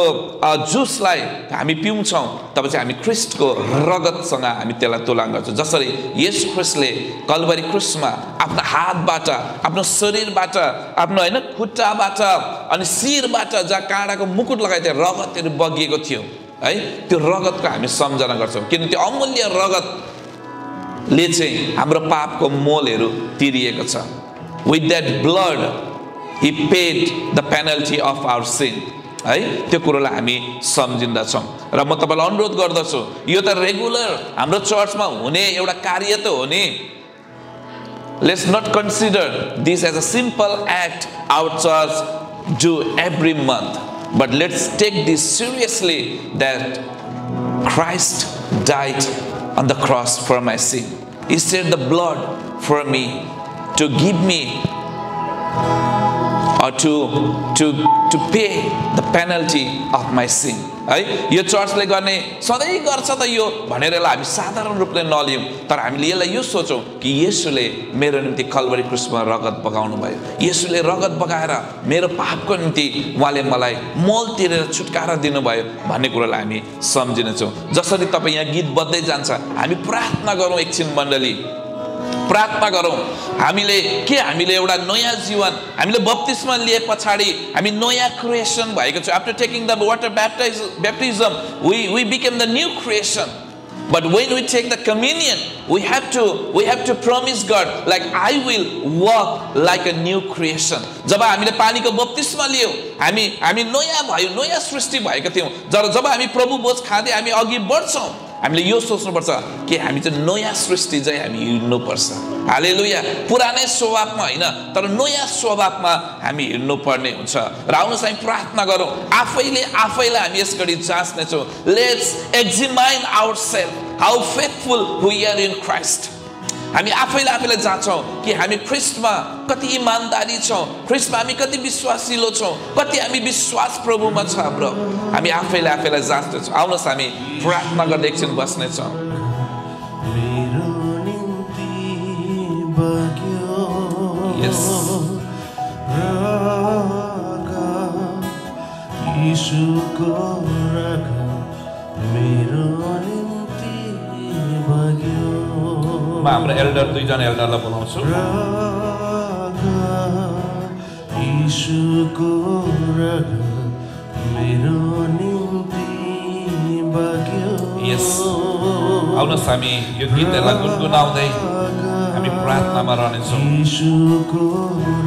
जुसलाई हामी पिउँछौँ तब चाहिँ हामी ख्रीष्टको रगतसँग हामी त्यसलाई तुलना गर्छौँ। जसरी येशू ख्रीष्टले कलवरी क्रुसमा आफ्नो हातबाट आफ्नो शरीरबाट आफ्नो हैन खुट्टाबाट अनि शिरबाट जहाँ काँडाको मुकुट लगाइते रगतहरु बगिएको थियो है त्यो रगतको हामी सम्झना गर्छौँ किन त्यो अमूल्य रगतले चाहिँ हाम्रो पापको मोलहरु तिरिएको छ। With that blood he paid the penalty of our sin है त्यो कुरोलाई हामी सम्झिन्छौँ। र म तपाईलाई अनुरोध गर्दछु यो त रेगुलर हाम्रो चर्चमा हुने एउटा कार्य त हो नि। Let's not consider this as a simple act our church do every month, but let's take this seriously that Christ died on the cross for my sin. He shed the blood for me to give me or to to to pay the penalty of my sin. है यो चर्चले गर्ने सधैँ गर्छ त यो भनेर हामी साधारण रूपले नलियौँ तर हामीले यसलाई यो सोचौँ कि येशूले मेरो निम्ति कलवरी क्रुसमा रगत बगाउनु भयो। येशूले रगत बगाएर मेरो पापको निम्ति उहाँले मलाई मोल तिरेर छुटकारा दिनुभयो भन्ने कुरालाई हामी सम्झिन्छौँ। जसरी तपाईँ यहाँ गीत बज्दै जान्छ हामी प्रार्थना गरौँ एकछिन मण्डली प्रार्थना गरौँ हामीले के हामीले एउटा नयाँ जीवन हामीले बप्तिस्मा लिए पछाडि हामी नयाँ क्रिएसन भएको छ। After taking the water baptism we we became the new creation but when we take the communion we have to we have to promise God like I will walk like a new creation. जब हामीले पानीको बप्तिस्मा लियौँ हामी हामी नयाँ भयौँ नयाँ सृष्टि भएका थियौँ। जब जब हामी प्रभु भोज खाँदै हामी अघि बढ्छौँ हामीले यो सोच्नुपर्छ कि हामी चाहिँ नयाँ सृष्टि चाहिँ हामी हिँड्नुपर्छ। हालेलुया पुरानै स्वभावमा होइन तर नयाँ स्वभावमा हामी हिँड्नुपर्ने हुन्छ। र आउनुहोस् हामी प्रार्थना गरौँ आफैले आफैलाई हामी यसरी जाँच्नेछौँ। Let's examine ourselves how faithful we are in Christ. हामी आफैले आफैलाई जान्छौँ कि हामी ख्रीष्टमा कति इमानदारी छौँ ख्रीष्टमा हामी कति विश्वासिलो छौँ कति हामी विश्वास प्रभुमा छ हाम्रो। हामी आफैले आफैलाई जाँच्दैछौँ। आउनुहोस् हामी प्रार्थना गर्दै एकछिन बस्नेछौँ। मेरो निम्ति बग्यो रगत यीशुको रगत मेरो निम्ति बग्यो। हाम्रो एल्डर दुईजना एल्डरलाई बोलाउँछु यीशुको रगत मेरो निम्ति बग्यो। यस आउनुहोस् हामी यो गीतलाई गुनगुनाउँदै हामी प्रार्थनामा रहनेछौँ। यीशुको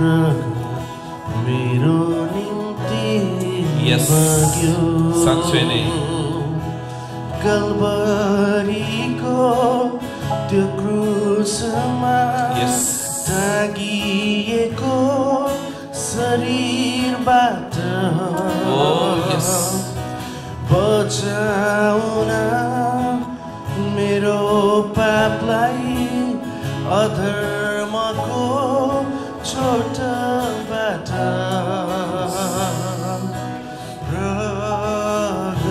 रगत मेरो निम्ति यस साँच्चै नै कलवरीको त्यो क्रुसमा तागिएको शरीरबाट बचाउन मेरो पापलाई अधर्मको छोटबाट रगत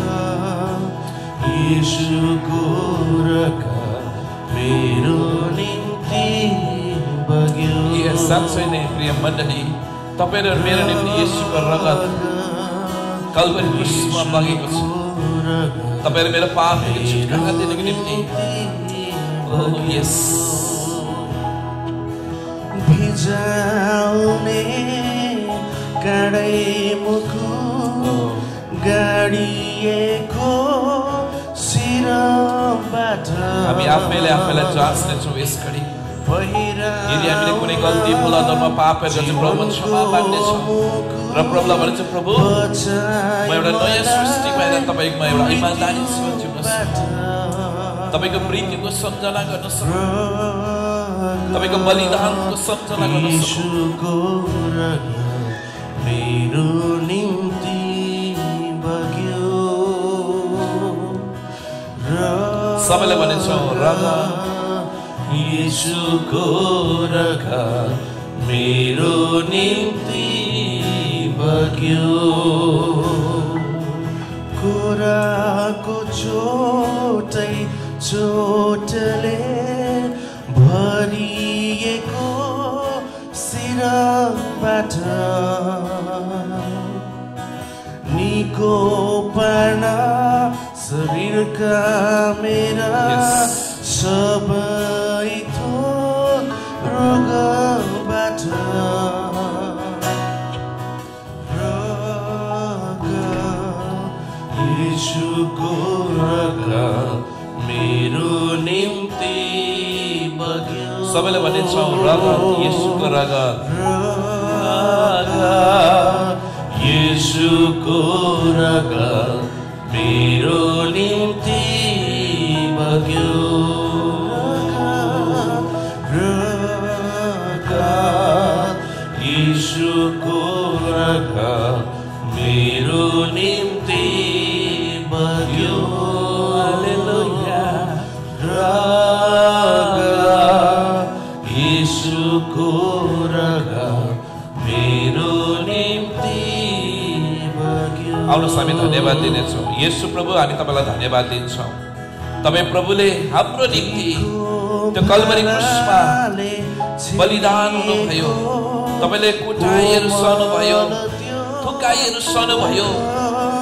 यीशुको रगत मेरो निम्ति बग्यो। यस साँच्चै नै प्रिय मण्डली तपाईँ र मेरो निम्ति येशूको रगत कलवरी क्रुसमा बगेको छ। तपाईँ र मेरो पापको छुटकारा दिनको निम्ति यस भिजाउने काँडै मुकुट गाडिएको हामी आफैले आफैलाई जाँच्नेछौँ। यस घडी यदि हामीले कुनै गल्ती भुल अधर्म पापहरू चाहिँ प्रभुमा क्षमा माग्नेछौँ र प्रभुलाई भनेको प्रभु म एउटा नयाँ सृष्टि भएर तपाईँमा एउटा इमानदारी जीवन जिउनुहोस् तपाईँको प्रीतिको सम्झना गर्नुहोस् तपाईँको बलिदानको सम्झना गर्नुहोस्। सबैले भनेछौँ रगत यीशुको रगत मेरो निम्ति बग्यो। pura ko chotai chotale bhariyeko sirabata niko parna sharir ka mera sabai thok rogabata. Sabale bane chau raga Yesuko raga raga Yesuko raga mero nimti bagyo raga Yesuko raga mero nimti bagyo haleluya raga అవును స్వామి ధన్యవాదించు యేసు ప్రభు అని తమల ధన్యవాదించాం తమే ప్రభులే హబ్రో నింతి తో కల్వరి కృష్ణ బలిదానను భయో తమలే కుటాయరు సను భయో తుకాయరు సను భయో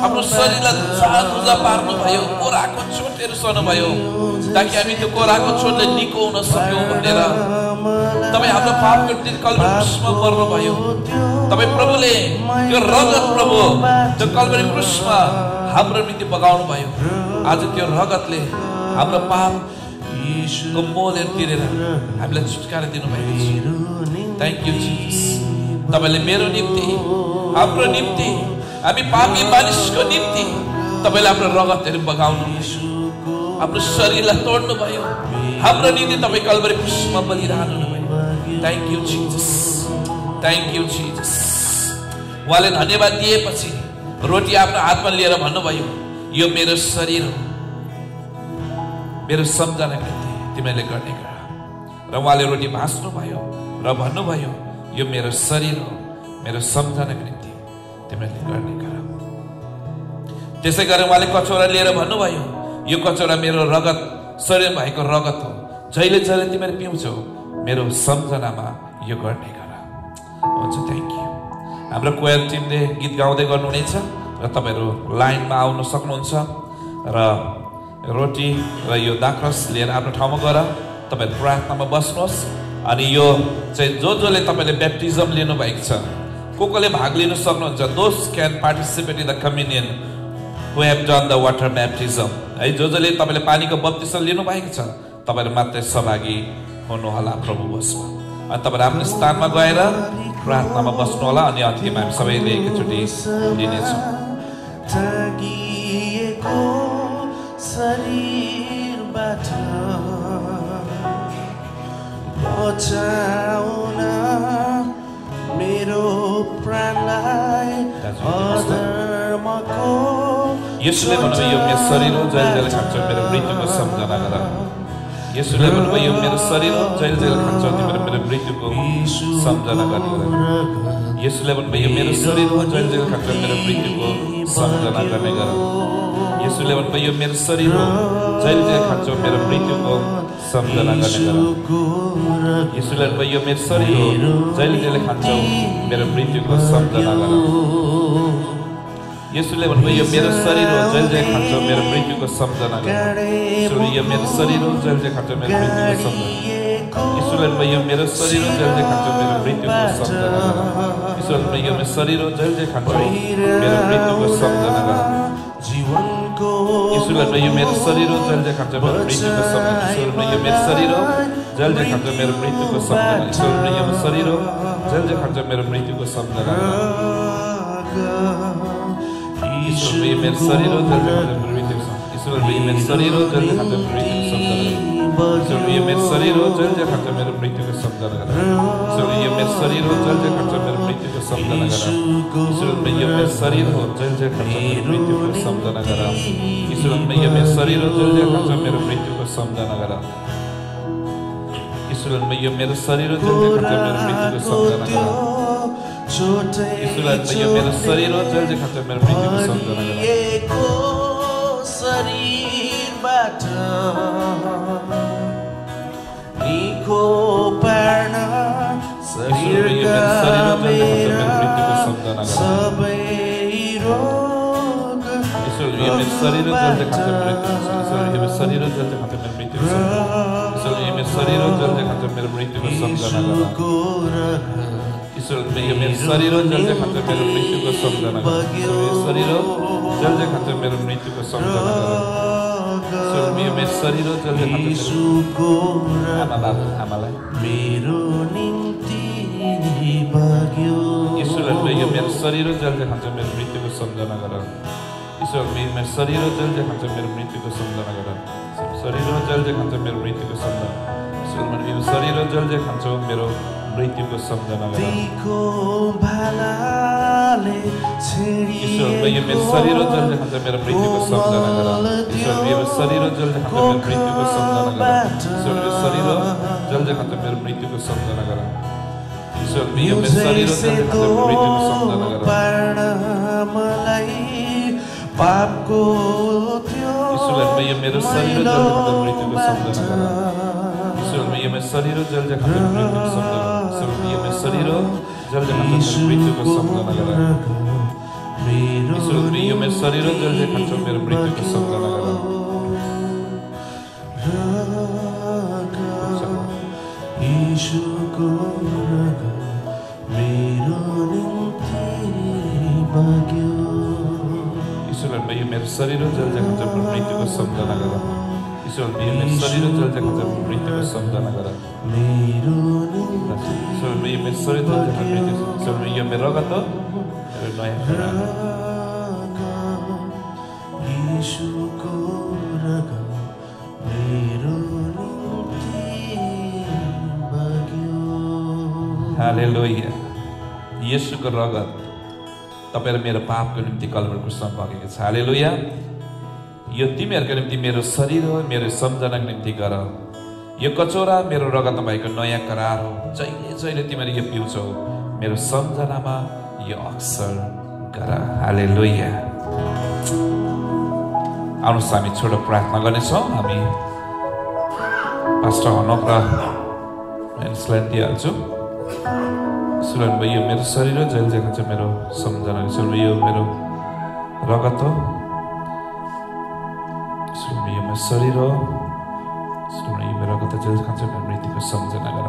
हाम्रो शरीरलाई साथुजा पार्नु भयो कोराको छोटेर सनो भयो ताकि हामी त्यो कोराको छोटले निको हुन सक्यौ भनेर तपाई हाम्रो पापको तिल कल्पमा पर्नु भयो तपाई प्रभुले त्यो रगत प्रभु त्यो कल्पनी क्रुसमा हाम्रो निम्ति बगाउनु भयो आज त्यो रगतले हाम्रो पाप यीशुको मोलेर तिरेर हामीलाई छुटकारा दिनु भएको छ थ्यांक यू जीसस तपाईले मेरो निम्ति हाम्रो निम्ति हामी पापी मानिसको निम्ति तपाईले हाम्रो रगतहरु बगाउनु भयो हाम्रो शरीरलाई तोड्नु भयो हाम्रो निम्ति तपाई कल्वरी क्रुसमा बलिदान हुनुभयो thank you Jesus thank you Jesus उहाँले धन्यवाद दिएपछि रोटी आफ्नो हातमा लिएर भन्नुभयो यो मेरो शरीर हो मेरो सम्झनाको निम्ति तिमीले गर्ने गर र उहाँले रोटी भाँच्नुभयो र भन्नुभयो यो मेरो शरीर हो मेरो सम्झनाको निम्ति तिमीले गर्ने गर त्यसै गरेर उहाँले कचौरा लिएर भन्नुभयो यो कचौरा मेरो रगत शरीरमा भएको रगत हो जहिले जहिले तिमीले पिउँछौ मेरो सम्झनामा यो गर्ने गर हुन्छ थ्यांक यू हाम्रो कोयर टिमले गीत गाउँदै गर्नुहुनेछ र तपाईहरु लाइनमा आउन सक्नुहुन्छ र रोटी र यो दाखरस लिएर आफ्नो ठाउँमा गएर तपाईहरु प्रार्थनामा बस्नुहोस् अनि यो चाहिँ जो जोले तपाईले ब्याप्टिजम लिनु भएको छ कोकोले भाग लिन सक्नुहुन्छ those can participate in the communion who have done the water baptism है जो जोले तपाईले पानीको बप्तिस्म लिनु भएको छ तपाईहरु मात्रै सहभागी हुनु होला प्रभु बस्नु अनि तपाईहरु आफ्नो स्थानमा गएर प्रार्थनामा बस्नु होला अनि अन्तिममा हामी सबैले एकचोटी लिनेछौँ तागिएको शरीरबाट बचाउना मेरो प्राणलाई अधर्मको यसले भन्नु यो मेरो शरीर हो जहिले जहिले खान्छ मेरो मृत्युको सम्झना गर यसले भन्नु यो मेरो शरीर हो जहिले जहिले खान्छ तिम्रो मेरो मृत्युको सम्झना गर यसले भन्नु यो मेरो शरीर हो जहिले जहिले खान्छ मेरो मृत्युको सम्झना गर्ने गर यसले भन्नु यो मेरो शरीर हो जहिले जहिले खान्छ मेरो मृत्युको सम्झना गर्ने गर यसले भन्नु यो मेरो शरीर हो जहिले जहिले खान्छ मेरो मृत्युको सम्झना गर यसले भन्नु यो मेरो शरीर हो जहिले जहिले खान्छ मेरो मृत्युको सम्झना गर यसले यो मेरो शरीर हो जहिले जहिले खान्छ मेरो मृत्युको सम्झना यसले भन्नु यो मेरो शरीर हो जहिले जहिले खान्छ मेरो मृत्युको सम्झना गर यसले भन्नु यो मेरो शरीर हो जहिले जहिले खान्छ मेरो मृत्युको सम्झना गर जीवन यसुले भन्यो मेरो शरीर हो जहिले जहिले खान्छ मेरो मृत्युको सम्झना यसुले भन्यो मेरो शरीर हो जहिले जहिले खान्छ मेरो मृत्युको सम्झना यसुले भन्यो मेरो शरीर हो जहिले जहिले खान्छ मेरो मृत्युको सम्झना यसुले भन्यो मेरो शरीर हो जहिले जहिले खान्छ मेरो मृत्युको सम्झना यसुले भन्यो मेरो शरीर हो जहिले जहिले खान्छ मेरो मृत्युको सम्झना यसुले भन्यो मेरो शरीर हो जहिले जहिले खान्छ मेरो मृत्युको सम्झना यसुले भन्यो मेरो शरीर हो जहिले जहिले खान्छ मेरो मृत्युको सम्झना यसुले भन्यो मेरो शरीर हो जहिले जहिले खान्छ मेरो मृत्युको सम्झना यसुले भन्यो मेरो शरीर हो जहिले जहिले खान्छ मेरो मृत्युको सम्झना यसुले भन्यो मेरो शरीर हो जहिले जहिले खान्छ मेरो मृत्युको सम्झना यसुले भन्यो मेरो शरीर हो जहिले जहिले खान्छ मेरो मृत्युको सम्झना Niko pernah segera merah sebeirog roh Surmi me sariro jalde khate amal amal mero ninti bagyo Isur me me sariro jalde khate mere mrityu ko samjhana karo Isur me me sariro jalde khate mere mrityu ko samjhana karo sariro jalde khate mere mrityu ko samjhana Isur me me sariro jalde khate mero mrityu ko samjhana karo Dikho bhalale Isur me me sariro jalde khate mere mrityu ko samjhana karo शरीर जल्दी खत्म मेरे मृत्यु को समझाना करा शरीर जल्दी खत्म मेरे मृत्यु को समझाना करा शरीर जल्दी खत्म मेरे मृत्यु को समझाना करा मलाई पाप को त्यो इसलिए मेरे शरीर जल्दी खत्म मृत्यु को समझाना करा इसलिए मेरे शरीर जल्दी खत्म मृत्यु को समझाना इसलिए मेरे शरीर जल्दी खत्म मृत्यु को समझाना करा मेरे शरीर जल्दी खत्म मेरे मृत्यु को समझाना करा शरीर जल्दी खत्म मृत्यु को समझाना करा ईश्वर में शरीर जल्दी खत्म मृत्यु को समझाना करा ईश्वर में शरीर जल्दी खत्म मृत्यु ईश्वर में ये मेरा गत अरे नया करा ईश्वर को रगा मेरो निति भाग्य हालेलुया यीशु को रगा तपाईहरु मेरो पापको निम्ति कलवरको श्रम बगेको छ हालेलुया यो तिमीहरुको निम्ति मेरो शरीर हो मेरो सम्झनाको निम्ति गर यो कचौरा मेरो रगत भएको नयाँ करार हो जहिले जहिले तिमीले यो पिउँछौ मेरो सम्झनामा यो अक्षर गर हालेलुया आउनुहोस् हामी छोटो प्रार्थना गर्नेछौँ हामी पास्टर हनक र मेन्सलाई दिइहाल्छु सुलन भयो मेरो शरीर जल जग्गा छ मेरो सम्झना सुलन यो मेरो रगत हो सुलन यो मेरो शरीर हो सुलन यो मेरो रगत जल जग्गा छ मेरो मृत्युको सम्झना गर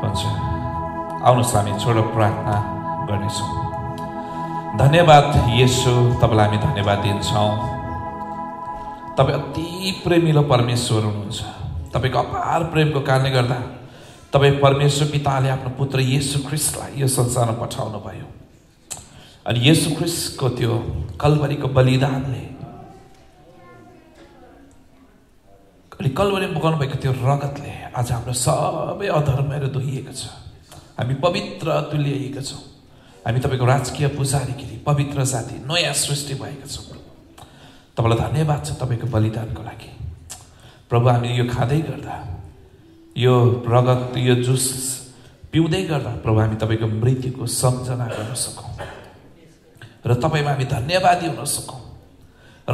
भन्छ आउनुहोस् हामी छोटो प्रार्थना गर्नेछौँ धन्यवाद येशू तपाईलाई हामी धन्यवाद दिन्छौँ तपाई अति प्रेमिलो परमेश्वर हुनुहुन्छ तपाईको अपार प्रेमको कारणले गर्दा तपाईं परमेश्वर पिताले आफ्नो पुत्र येशू ख्रीष्टलाई यो संसारमा पठाउनु भयो अनि येशू ख्रीष्टको त्यो कल्वरीको बलिदानले अनि कल्वरीमा बगाउनु भएको त्यो रगतले आज हाम्रो सबै अधर्महरू धोइएको छ हामी पवित्र तुल्याइएका छौँ हामी तपाईको राजकीय पुजारीगिरी पवित्र जाति नयाँ सृष्टि भएका छौँ तपाईलाई धन्यवाद छ तपाईको बलिदानको लागि प्रभु हामी यो खादै गर्दा यो रगत यो जुस पिउँदै गर्दा प्रभु हामी तपाईको मृत्युको सम्झना गर्न सकौँ र तपाईमा हामी धन्यवादी हुन सकौँ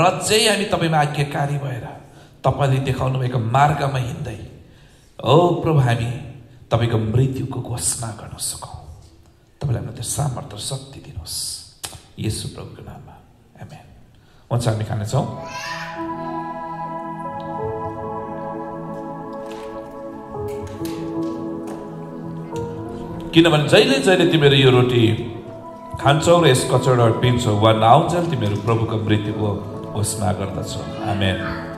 र अझै हामी तपाईमा आज्ञाकारी भएर तपाईले देखाउनु भएको मार्गमा हिँड्दै ओ प्रभु हामी तपाईको मृत्युको घोषणा गर्न सकौँ तपाईले हामीलाई त्यो सामर्थ्य शक्ति दिनुहोस् येशू प्रभुको नाममा आमेन हुन्छ हामी खानेछौँ किनभने जहिले जहिले तिमीहरू यो रोटी खान्छौ र यस कचौरा पिन्छौ वा नआउँछौ तिमीहरू प्रभुको मृत्युको घोषणा गर्दछौ आमेन।